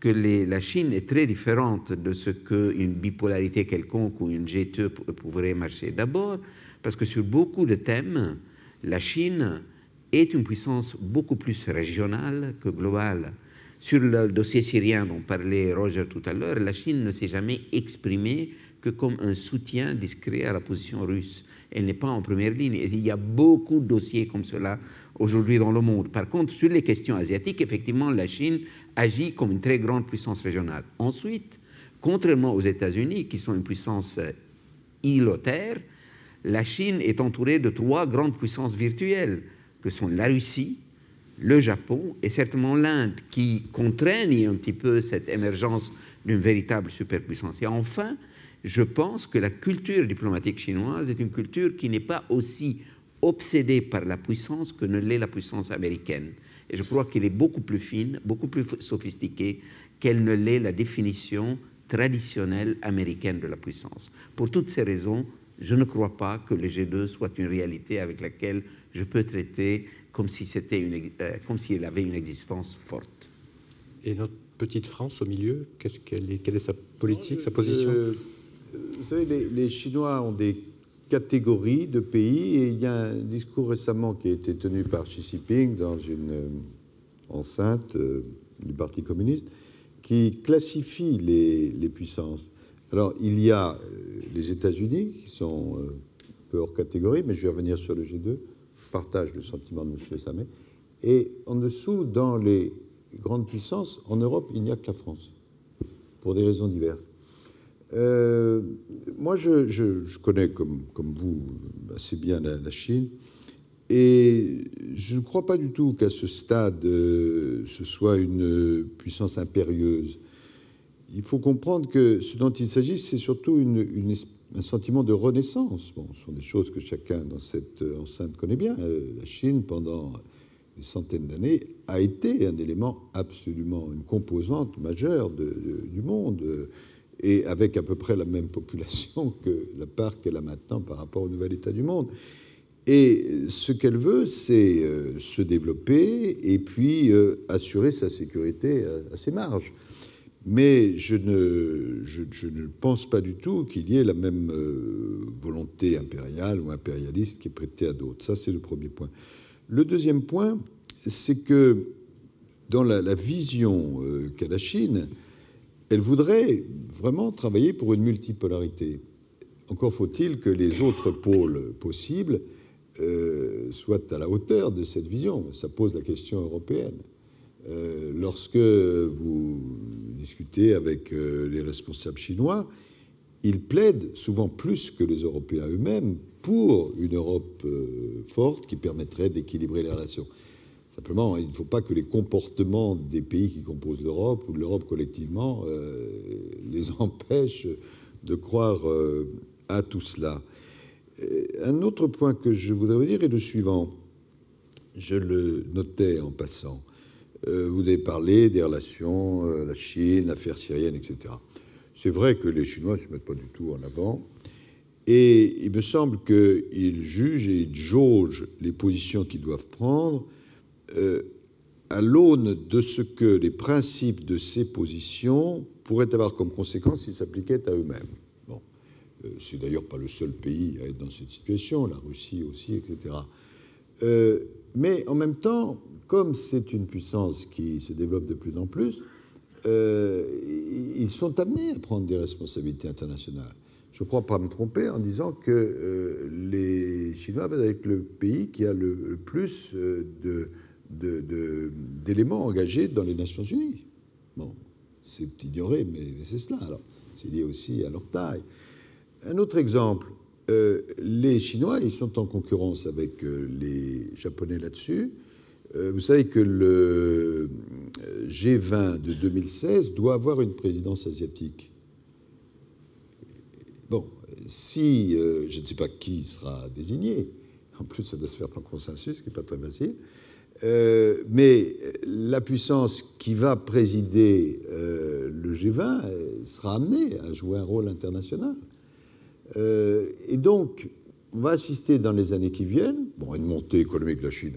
que la Chine est très différente de ce qu'une bipolarité quelconque ou une G2 pourrait marcher. D'abord, parce que sur beaucoup de thèmes, la Chine est une puissance beaucoup plus régionale que globale. Sur le dossier syrien dont parlait Roger tout à l'heure, la Chine ne s'est jamais exprimée que comme un soutien discret à la position russe. Elle n'est pas en première ligne. Il y a beaucoup de dossiers comme cela aujourd'hui dans le monde. Par contre, sur les questions asiatiques, effectivement, la Chine agit comme une très grande puissance régionale. Ensuite, contrairement aux États-Unis, qui sont une puissance îlotaire, la Chine est entourée de 3 grandes puissances virtuelles, que sont la Russie, le Japon et certainement l'Inde, qui contraignent un petit peu cette émergence d'une véritable superpuissance. Et enfin, je pense que la culture diplomatique chinoise est une culture qui n'est pas aussi obsédée par la puissance que ne l'est la puissance américaine. Et je crois qu'elle est beaucoup plus fine, beaucoup plus sophistiquée qu'elle ne l'est la définition traditionnelle américaine de la puissance. Pour toutes ces raisons, je ne crois pas que le G2 soit une réalité avec laquelle je peux traiter comme si c'était comme si elle avait une existence forte. Et notre petite France au milieu, quelle est sa politique, sa position? Vous savez, les Chinois ont des catégories de pays, et il y a un discours récemment qui a été tenu par Xi Jinping dans une enceinte du Parti communiste, qui classifie les puissances. Alors, il y a les États-Unis, qui sont un peu hors catégorie, mais je vais revenir sur le G2, je partage le sentiment de M. Samet, et en dessous, dans les grandes puissances, en Europe, il n'y a que la France, pour des raisons diverses. Moi, je connais, comme vous, assez bien la Chine, et je ne crois pas du tout qu'à ce stade, ce soit une puissance impérieuse. Il faut comprendre que ce dont il s'agit, c'est surtout un sentiment de renaissance. Bon, ce sont des choses que chacun dans cette enceinte connaît bien. La Chine, pendant des centaines d'années, a été un élément absolument, une composante majeure du monde, et avec à peu près la même population que la part qu'elle a maintenant par rapport au nouvel état du monde. Et ce qu'elle veut, c'est se développer et puis assurer sa sécurité à ses marges. Mais je ne pense pas du tout qu'il y ait la même volonté impériale ou impérialiste qui est prêtée à d'autres. Ça, c'est le premier point. Le deuxième point, c'est que dans la vision qu'a la Chine, elle voudrait vraiment travailler pour une multipolarité. Encore faut-il que les autres pôles possibles soient à la hauteur de cette vision. Ça pose la question européenne. Lorsque vous discutez avec les responsables chinois, ils plaident souvent plus que les Européens eux-mêmes pour une Europe forte qui permettrait d'équilibrer les relations. Simplement, il ne faut pas que les comportements des pays qui composent l'Europe ou de l'Europe collectivement les empêchent de croire à tout cela. Un autre point que je voudrais vous dire est le suivant. Je le notais en passant. Vous avez parlé des relations, la Chine, l'affaire syrienne, etc. C'est vrai que les Chinois ne se mettent pas du tout en avant. Et il me semble qu'ils jugent et ils jaugent les positions qu'ils doivent prendre à l'aune de ce que les principes de ces positions pourraient avoir comme conséquence s'ils s'appliquaient à eux-mêmes. Bon. C'est d'ailleurs pas le seul pays à être dans cette situation, la Russie aussi, etc. Mais en même temps, comme c'est une puissance qui se développe de plus en plus, ils sont amenés à prendre des responsabilités internationales. Je ne crois pas me tromper en disant que les Chinois vont être le pays qui a le plus d'éléments engagés dans les Nations Unies. Bon, c'est ignoré, mais c'est cela. Alors, c'est lié aussi à leur taille. Un autre exemple. Les Chinois, ils sont en concurrence avec les Japonais là-dessus. Vous savez que le G20 de 2016 doit avoir une présidence asiatique. Bon, si je ne sais pas qui sera désigné, en plus ça doit se faire par consensus, ce qui n'est pas très facile, mais la puissance qui va présider le G20 sera amenée à jouer un rôle international. Et donc, on va assister dans les années qui viennent, bon, une montée économique de la Chine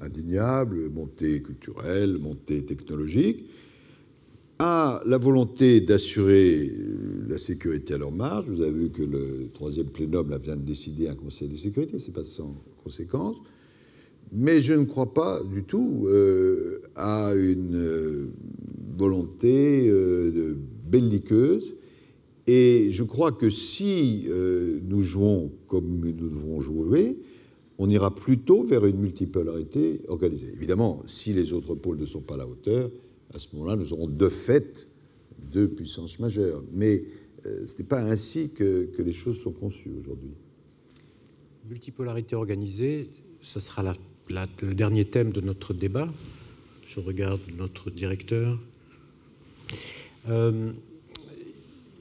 indéniable, montée culturelle, montée technologique, à la volonté d'assurer la sécurité à leur marge. Vous avez vu que le troisième plénum là, vient de décider un Conseil de sécurité, c'est pas sans conséquence. Mais je ne crois pas du tout à une volonté belliqueuse. Et je crois que si nous jouons comme nous devons jouer, on ira plutôt vers une multipolarité organisée. Évidemment, si les autres pôles ne sont pas à la hauteur, à ce moment-là, nous aurons de fait deux puissances majeures. Mais ce n'est pas ainsi que les choses sont conçues aujourd'hui. Multipolarité organisée, ce sera le dernier thème de notre débat. Je regarde notre directeur.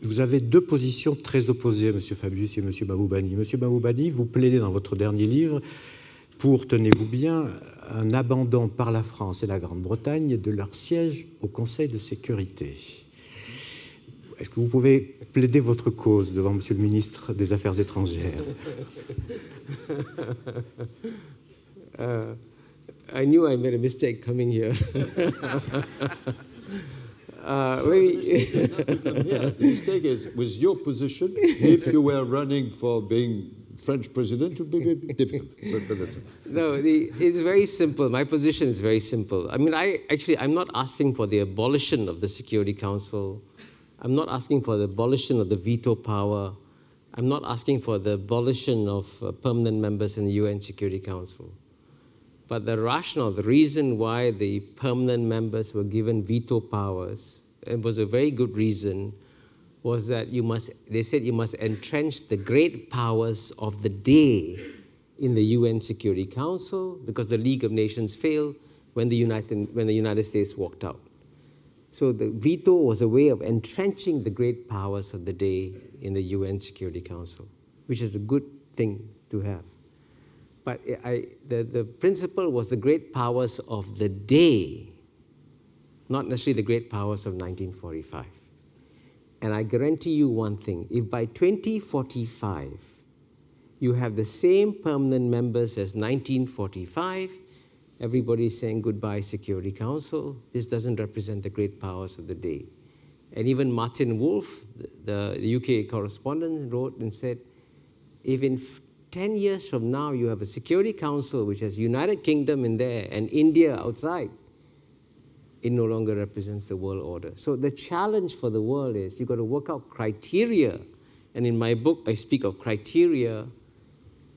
Vous avez deux positions très opposées, M. Fabius et M. Mahbubani. M. Mahbubani, vous plaidez dans votre dernier livre pour, tenez-vous bien, un abandon par la France et la Grande-Bretagne de leur siège au Conseil de sécurité. Est-ce que vous pouvez plaider votre cause devant Monsieur le ministre des Affaires étrangères? I knew I made a mistake coming here. The mistake is, with your position, if you were running for being French president, it would be difficult. No, it's very simple. My position is very simple. I mean, I'm not asking for the abolition of the Security Council. I'm not asking for the abolition of the veto power. I'm not asking for the abolition of permanent members in the UN Security Council. But the rationale, the reason why the permanent members were given veto powers, it was a very good reason, was that they said you must entrench the great powers of the day in the UN Security Council, because the League of Nations failed when the United States walked out. So the veto was a way of entrenching the great powers of the day in the UN Security Council, which is a good thing to have. But the principle was the great powers of the day, not necessarily the great powers of 1945. And I guarantee you one thing. If by 2045 you have the same permanent members as 1945, everybody's saying goodbye, Security Council. This doesn't represent the great powers of the day. And even Martin Wolf, the UK correspondent, wrote and said, if in 10 years from now, you have a Security Council which has United Kingdom in there and India outside, it no longer represents the world order. So the challenge for the world is you've got to work out criteria. And in my book, I speak of criteria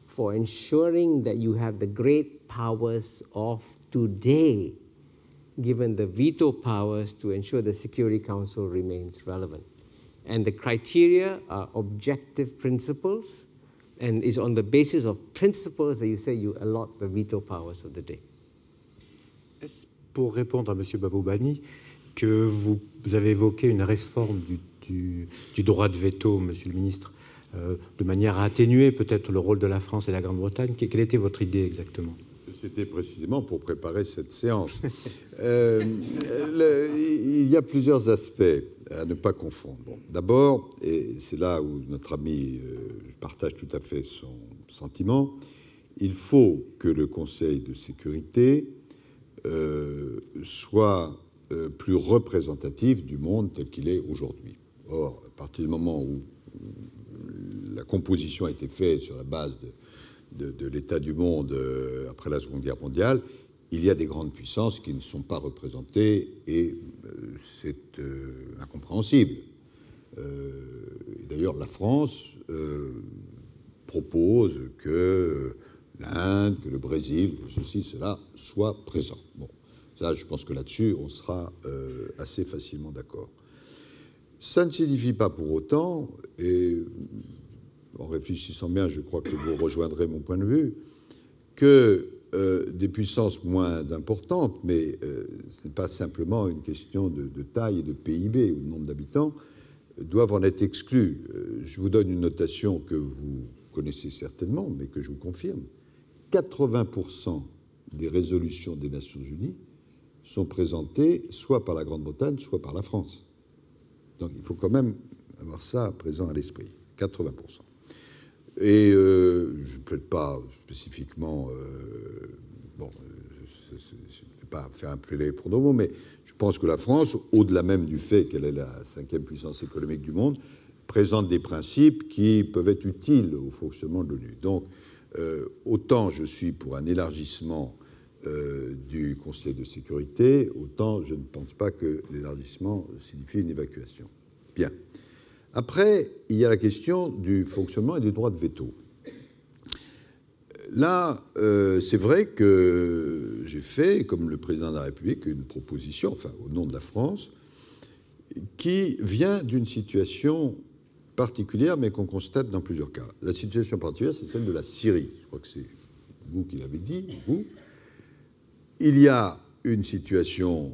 for ensuring that you have the great powers of today, given the veto powers to ensure the Security Council remains relevant. And the criteria are objective principles, and it's on the basis of principles that you say you allot the veto powers of the day. Est-ce pour répondre à M. Mahbubani que vous avez évoqué une réforme du droit de veto, Monsieur le Ministre, de manière à atténuer peut-être le rôle de la France et de la Grande-Bretagne? Quelle était votre idée exactement? C'était précisément pour préparer cette séance. Il y a plusieurs aspects à ne pas confondre. Bon, d'abord, et c'est là où notre ami partage tout à fait son sentiment, il faut que le Conseil de sécurité soit plus représentatif du monde tel qu'il est aujourd'hui. Or, à partir du moment où la composition a été faite sur la base de l'état du monde après la Seconde Guerre mondiale, il y a des grandes puissances qui ne sont pas représentées et c'est incompréhensible. D'ailleurs, la France propose que l'Inde, que le Brésil, que ceci, cela soient présents. Bon, ça, je pense que là-dessus, on sera assez facilement d'accord. Ça ne signifie pas pour autant, et en réfléchissant bien, je crois que vous rejoindrez mon point de vue, que des puissances moins importantes, mais ce n'est pas simplement une question de taille et de PIB ou de nombre d'habitants, doivent en être exclues. Je vous donne une notation que vous connaissez certainement, mais que je vous confirme. 80% des résolutions des Nations Unies sont présentées soit par la Grande-Bretagne, soit par la France. Donc il faut quand même avoir ça présent à l'esprit, 80%. Et je ne plaide pas spécifiquement, bon, je ne vais pas faire un plaidoyer pour nos mots, mais je pense que la France, au-delà même du fait qu'elle est la 5e puissance économique du monde, présente des principes qui peuvent être utiles au fonctionnement de l'ONU. Donc, autant je suis pour un élargissement du Conseil de sécurité, autant je ne pense pas que l'élargissement signifie une évacuation. Bien. Après, il y a la question du fonctionnement et du droit de veto. Là, c'est vrai que j'ai fait, comme le président de la République, une proposition, enfin, au nom de la France, qui vient d'une situation particulière, mais qu'on constate dans plusieurs cas. La situation particulière, c'est celle de la Syrie. Je crois que c'est vous qui l'avez dit, vous. Il y a une situation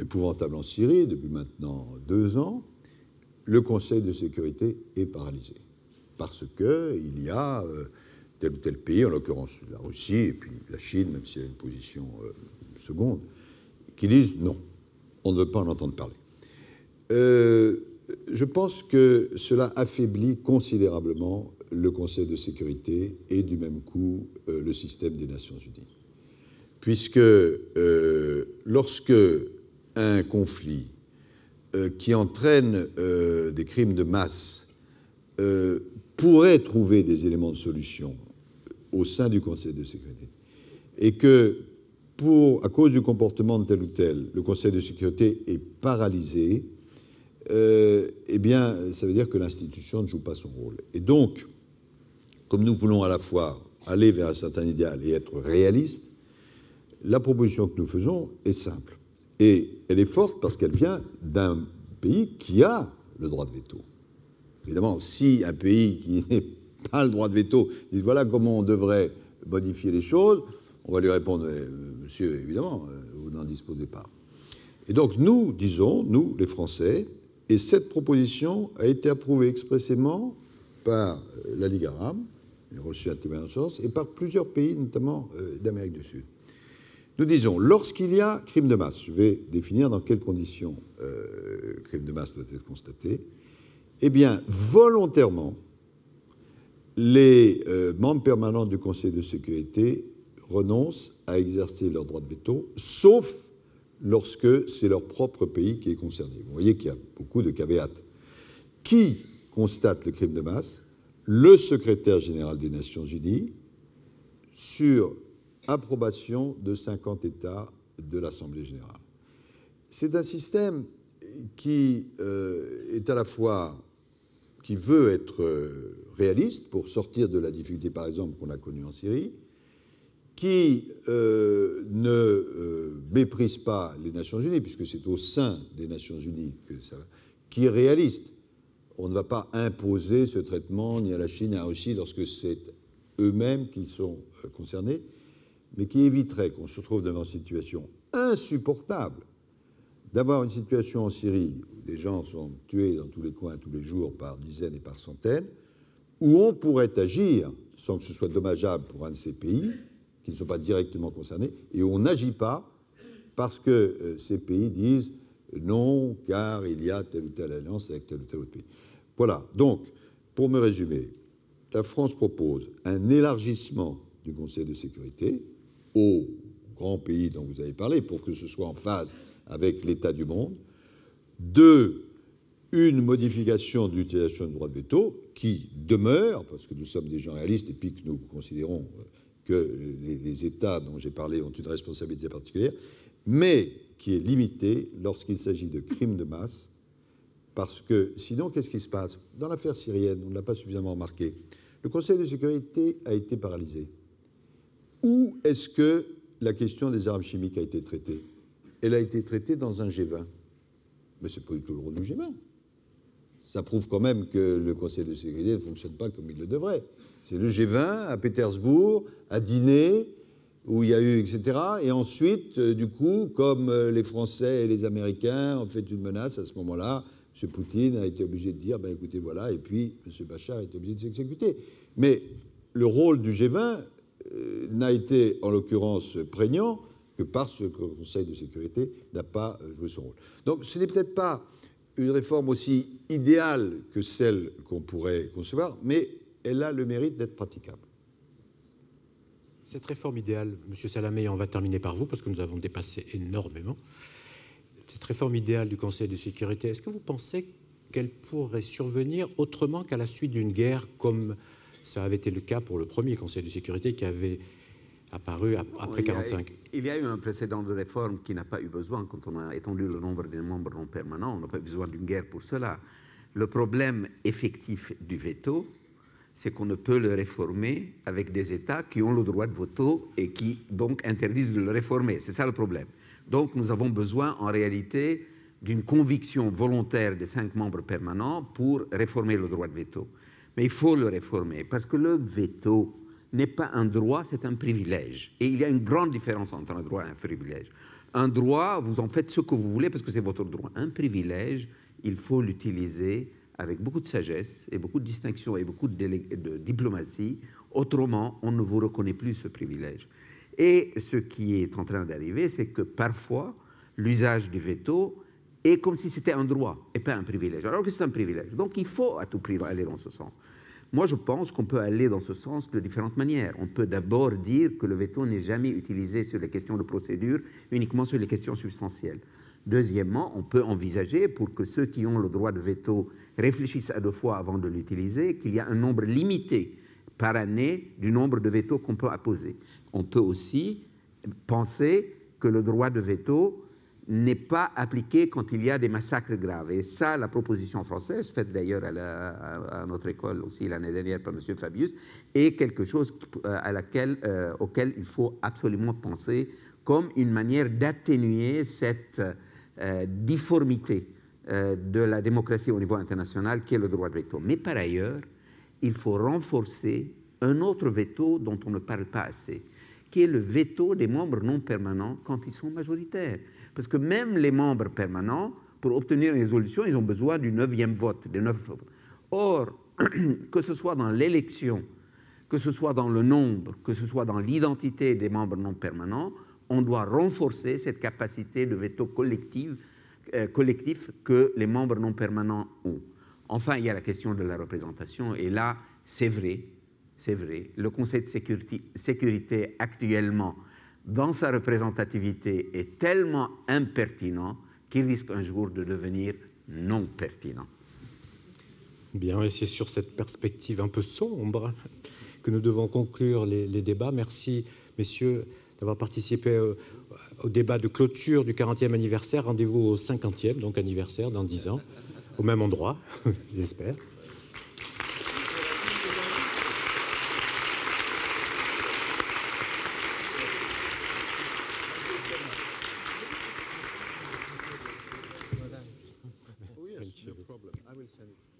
épouvantable en Syrie depuis maintenant 2 ans. Le Conseil de sécurité est paralysé parce qu'il y a tel ou tel pays, en l'occurrence la Russie et puis la Chine, même si elle a une position seconde, qui disent non, on ne veut pas en entendre parler. Je pense que cela affaiblit considérablement le Conseil de sécurité et, du même coup, le système des Nations unies. Puisque lorsque un conflit qui entraîne des crimes de masse pourrait trouver des éléments de solution au sein du Conseil de sécurité, et que, à cause du comportement de tel ou tel, le Conseil de sécurité est paralysé, eh bien, ça veut dire que l'institution ne joue pas son rôle. Et donc, comme nous voulons à la fois aller vers un certain idéal et être réalistes, la proposition que nous faisons est simple. Et elle est forte parce qu'elle vient d'un pays qui a le droit de veto. Évidemment, si un pays qui n'est pas le droit de veto dit « voilà comment on devrait modifier les choses », on va lui répondre « monsieur, évidemment, vous n'en disposez pas ». Et donc nous disons, nous les Français, et cette proposition a été approuvée expressément par la Ligue arabe, reçue à témoignage de chance, et par plusieurs pays, notamment d'Amérique du Sud. Nous disons, lorsqu'il y a crime de masse, je vais définir dans quelles conditions crime de masse doit être constaté, eh bien, volontairement, les membres permanents du Conseil de sécurité renoncent à exercer leur droit de veto, sauf lorsque c'est leur propre pays qui est concerné. Vous voyez qu'il y a beaucoup de caveats. Qui constate le crime de masse? Le secrétaire général des Nations unies, sur approbation de 50 États de l'Assemblée générale. C'est un système qui est à la fois, qui veut être réaliste pour sortir de la difficulté, par exemple, qu'on a connue en Syrie, qui ne méprise pas les Nations unies, puisque c'est au sein des Nations unies que ça va, qui est réaliste. On ne va pas imposer ce traitement ni à la Chine, ni à la Russie, lorsque c'est eux-mêmes qui sont concernés, mais qui éviterait qu'on se trouve devant une situation insupportable, d'avoir une situation en Syrie où des gens sont tués dans tous les coins, tous les jours, par dizaines et par centaines, où on pourrait agir sans que ce soit dommageable pour un de ces pays, qui ne sont pas directement concernés, et on n'agit pas parce que ces pays disent non, car il y a telle ou telle alliance avec tel ou tel autre pays. Voilà. Donc, pour me résumer, la France propose un élargissement du Conseil de sécurité aux grands pays dont vous avez parlé, pour que ce soit en phase avec l'état du monde. Deux, une modification de l'utilisation du droit de veto, qui demeure, parce que nous sommes des gens réalistes et puis que nous considérons que les États dont j'ai parlé ont une responsabilité particulière, mais qui est limitée lorsqu'il s'agit de crimes de masse, parce que sinon, qu'est-ce qui se passe? Dans l'affaire syrienne, on ne l'a pas suffisamment remarqué, le Conseil de sécurité a été paralysé. Où est-ce que la question des armes chimiques a été traitée? Elle a été traitée dans un G20. Mais ce n'est pas du tout le rôle du G20. Ça prouve quand même que le Conseil de sécurité ne fonctionne pas comme il le devrait. C'est le G20 à Pétersbourg, à dîner, où il y a eu, etc. Et ensuite, du coup, comme les Français et les Américains ont fait une menace à ce moment-là, M. Poutine a été obligé de dire, ben écoutez, voilà, et puis M. Bachar a été obligé de s'exécuter. Mais le rôle du G20 n'a été, en l'occurrence, prégnant que parce que le Conseil de sécurité n'a pas joué son rôle. Donc ce n'est peut-être pas une réforme aussi idéale que celle qu'on pourrait concevoir, mais elle a le mérite d'être praticable. Cette réforme idéale, M. Salamé, et on va terminer par vous, parce que nous avons dépassé énormément, cette réforme idéale du Conseil de sécurité, est-ce que vous pensez qu'elle pourrait survenir autrement qu'à la suite d'une guerre, comme ça avait été le cas pour le premier Conseil de sécurité qui avait apparu après 1945. Il y a eu un précédent de réforme qui n'a pas eu besoin, quand on a étendu le nombre des membres non permanents, on n'a pas besoin d'une guerre pour cela. Le problème effectif du veto, c'est qu'on ne peut le réformer avec des États qui ont le droit de veto et qui, donc, interdisent de le réformer. C'est ça le problème. Donc, nous avons besoin, en réalité, d'une conviction volontaire des 5 membres permanents pour réformer le droit de veto. Mais il faut le réformer, parce que le veto n'est pas un droit, c'est un privilège. Et il y a une grande différence entre un droit et un privilège. Un droit, vous en faites ce que vous voulez, parce que c'est votre droit. Un privilège, il faut l'utiliser avec beaucoup de sagesse, et beaucoup de distinction, et beaucoup de diplomatie. Autrement, on ne vous reconnaît plus ce privilège. Et ce qui est en train d'arriver, c'est que parfois, l'usage du veto et comme si c'était un droit et pas un privilège, alors que c'est un privilège. Donc il faut à tout prix aller dans ce sens. Moi, je pense qu'on peut aller dans ce sens de différentes manières. On peut d'abord dire que le veto n'est jamais utilisé sur les questions de procédure, uniquement sur les questions substantielles. Deuxièmement, on peut envisager, pour que ceux qui ont le droit de veto réfléchissent à deux fois avant de l'utiliser, qu'il y a un nombre limité par année du nombre de vetos qu'on peut apposer. On peut aussi penser que le droit de veto n'est pas appliqué quand il y a des massacres graves. Et ça, la proposition française, faite d'ailleurs à notre école aussi l'année dernière par M. Fabius, est quelque chose auquel il faut absolument penser comme une manière d'atténuer cette difformité de la démocratie au niveau international qui est le droit de veto. Mais par ailleurs, il faut renforcer un autre veto dont on ne parle pas assez, qui est le veto des membres non permanents quand ils sont majoritaires. Parce que même les membres permanents, pour obtenir une résolution, ils ont besoin du 9e vote, des 9 votes. Or, que ce soit dans l'élection, que ce soit dans le nombre, que ce soit dans l'identité des membres non permanents, on doit renforcer cette capacité de veto collectif que les membres non permanents ont. Enfin, il y a la question de la représentation, et là, c'est vrai. C'est vrai, le Conseil de sécurité actuellement, dans sa représentativité, est tellement impertinent qu'il risque un jour de devenir non pertinent. Bien, et c'est sur cette perspective un peu sombre que nous devons conclure les débats. Merci, messieurs, d'avoir participé au débat de clôture du 40e anniversaire. Rendez-vous au 50e, donc anniversaire, dans 10 ans, au même endroit, j'espère. I will send it.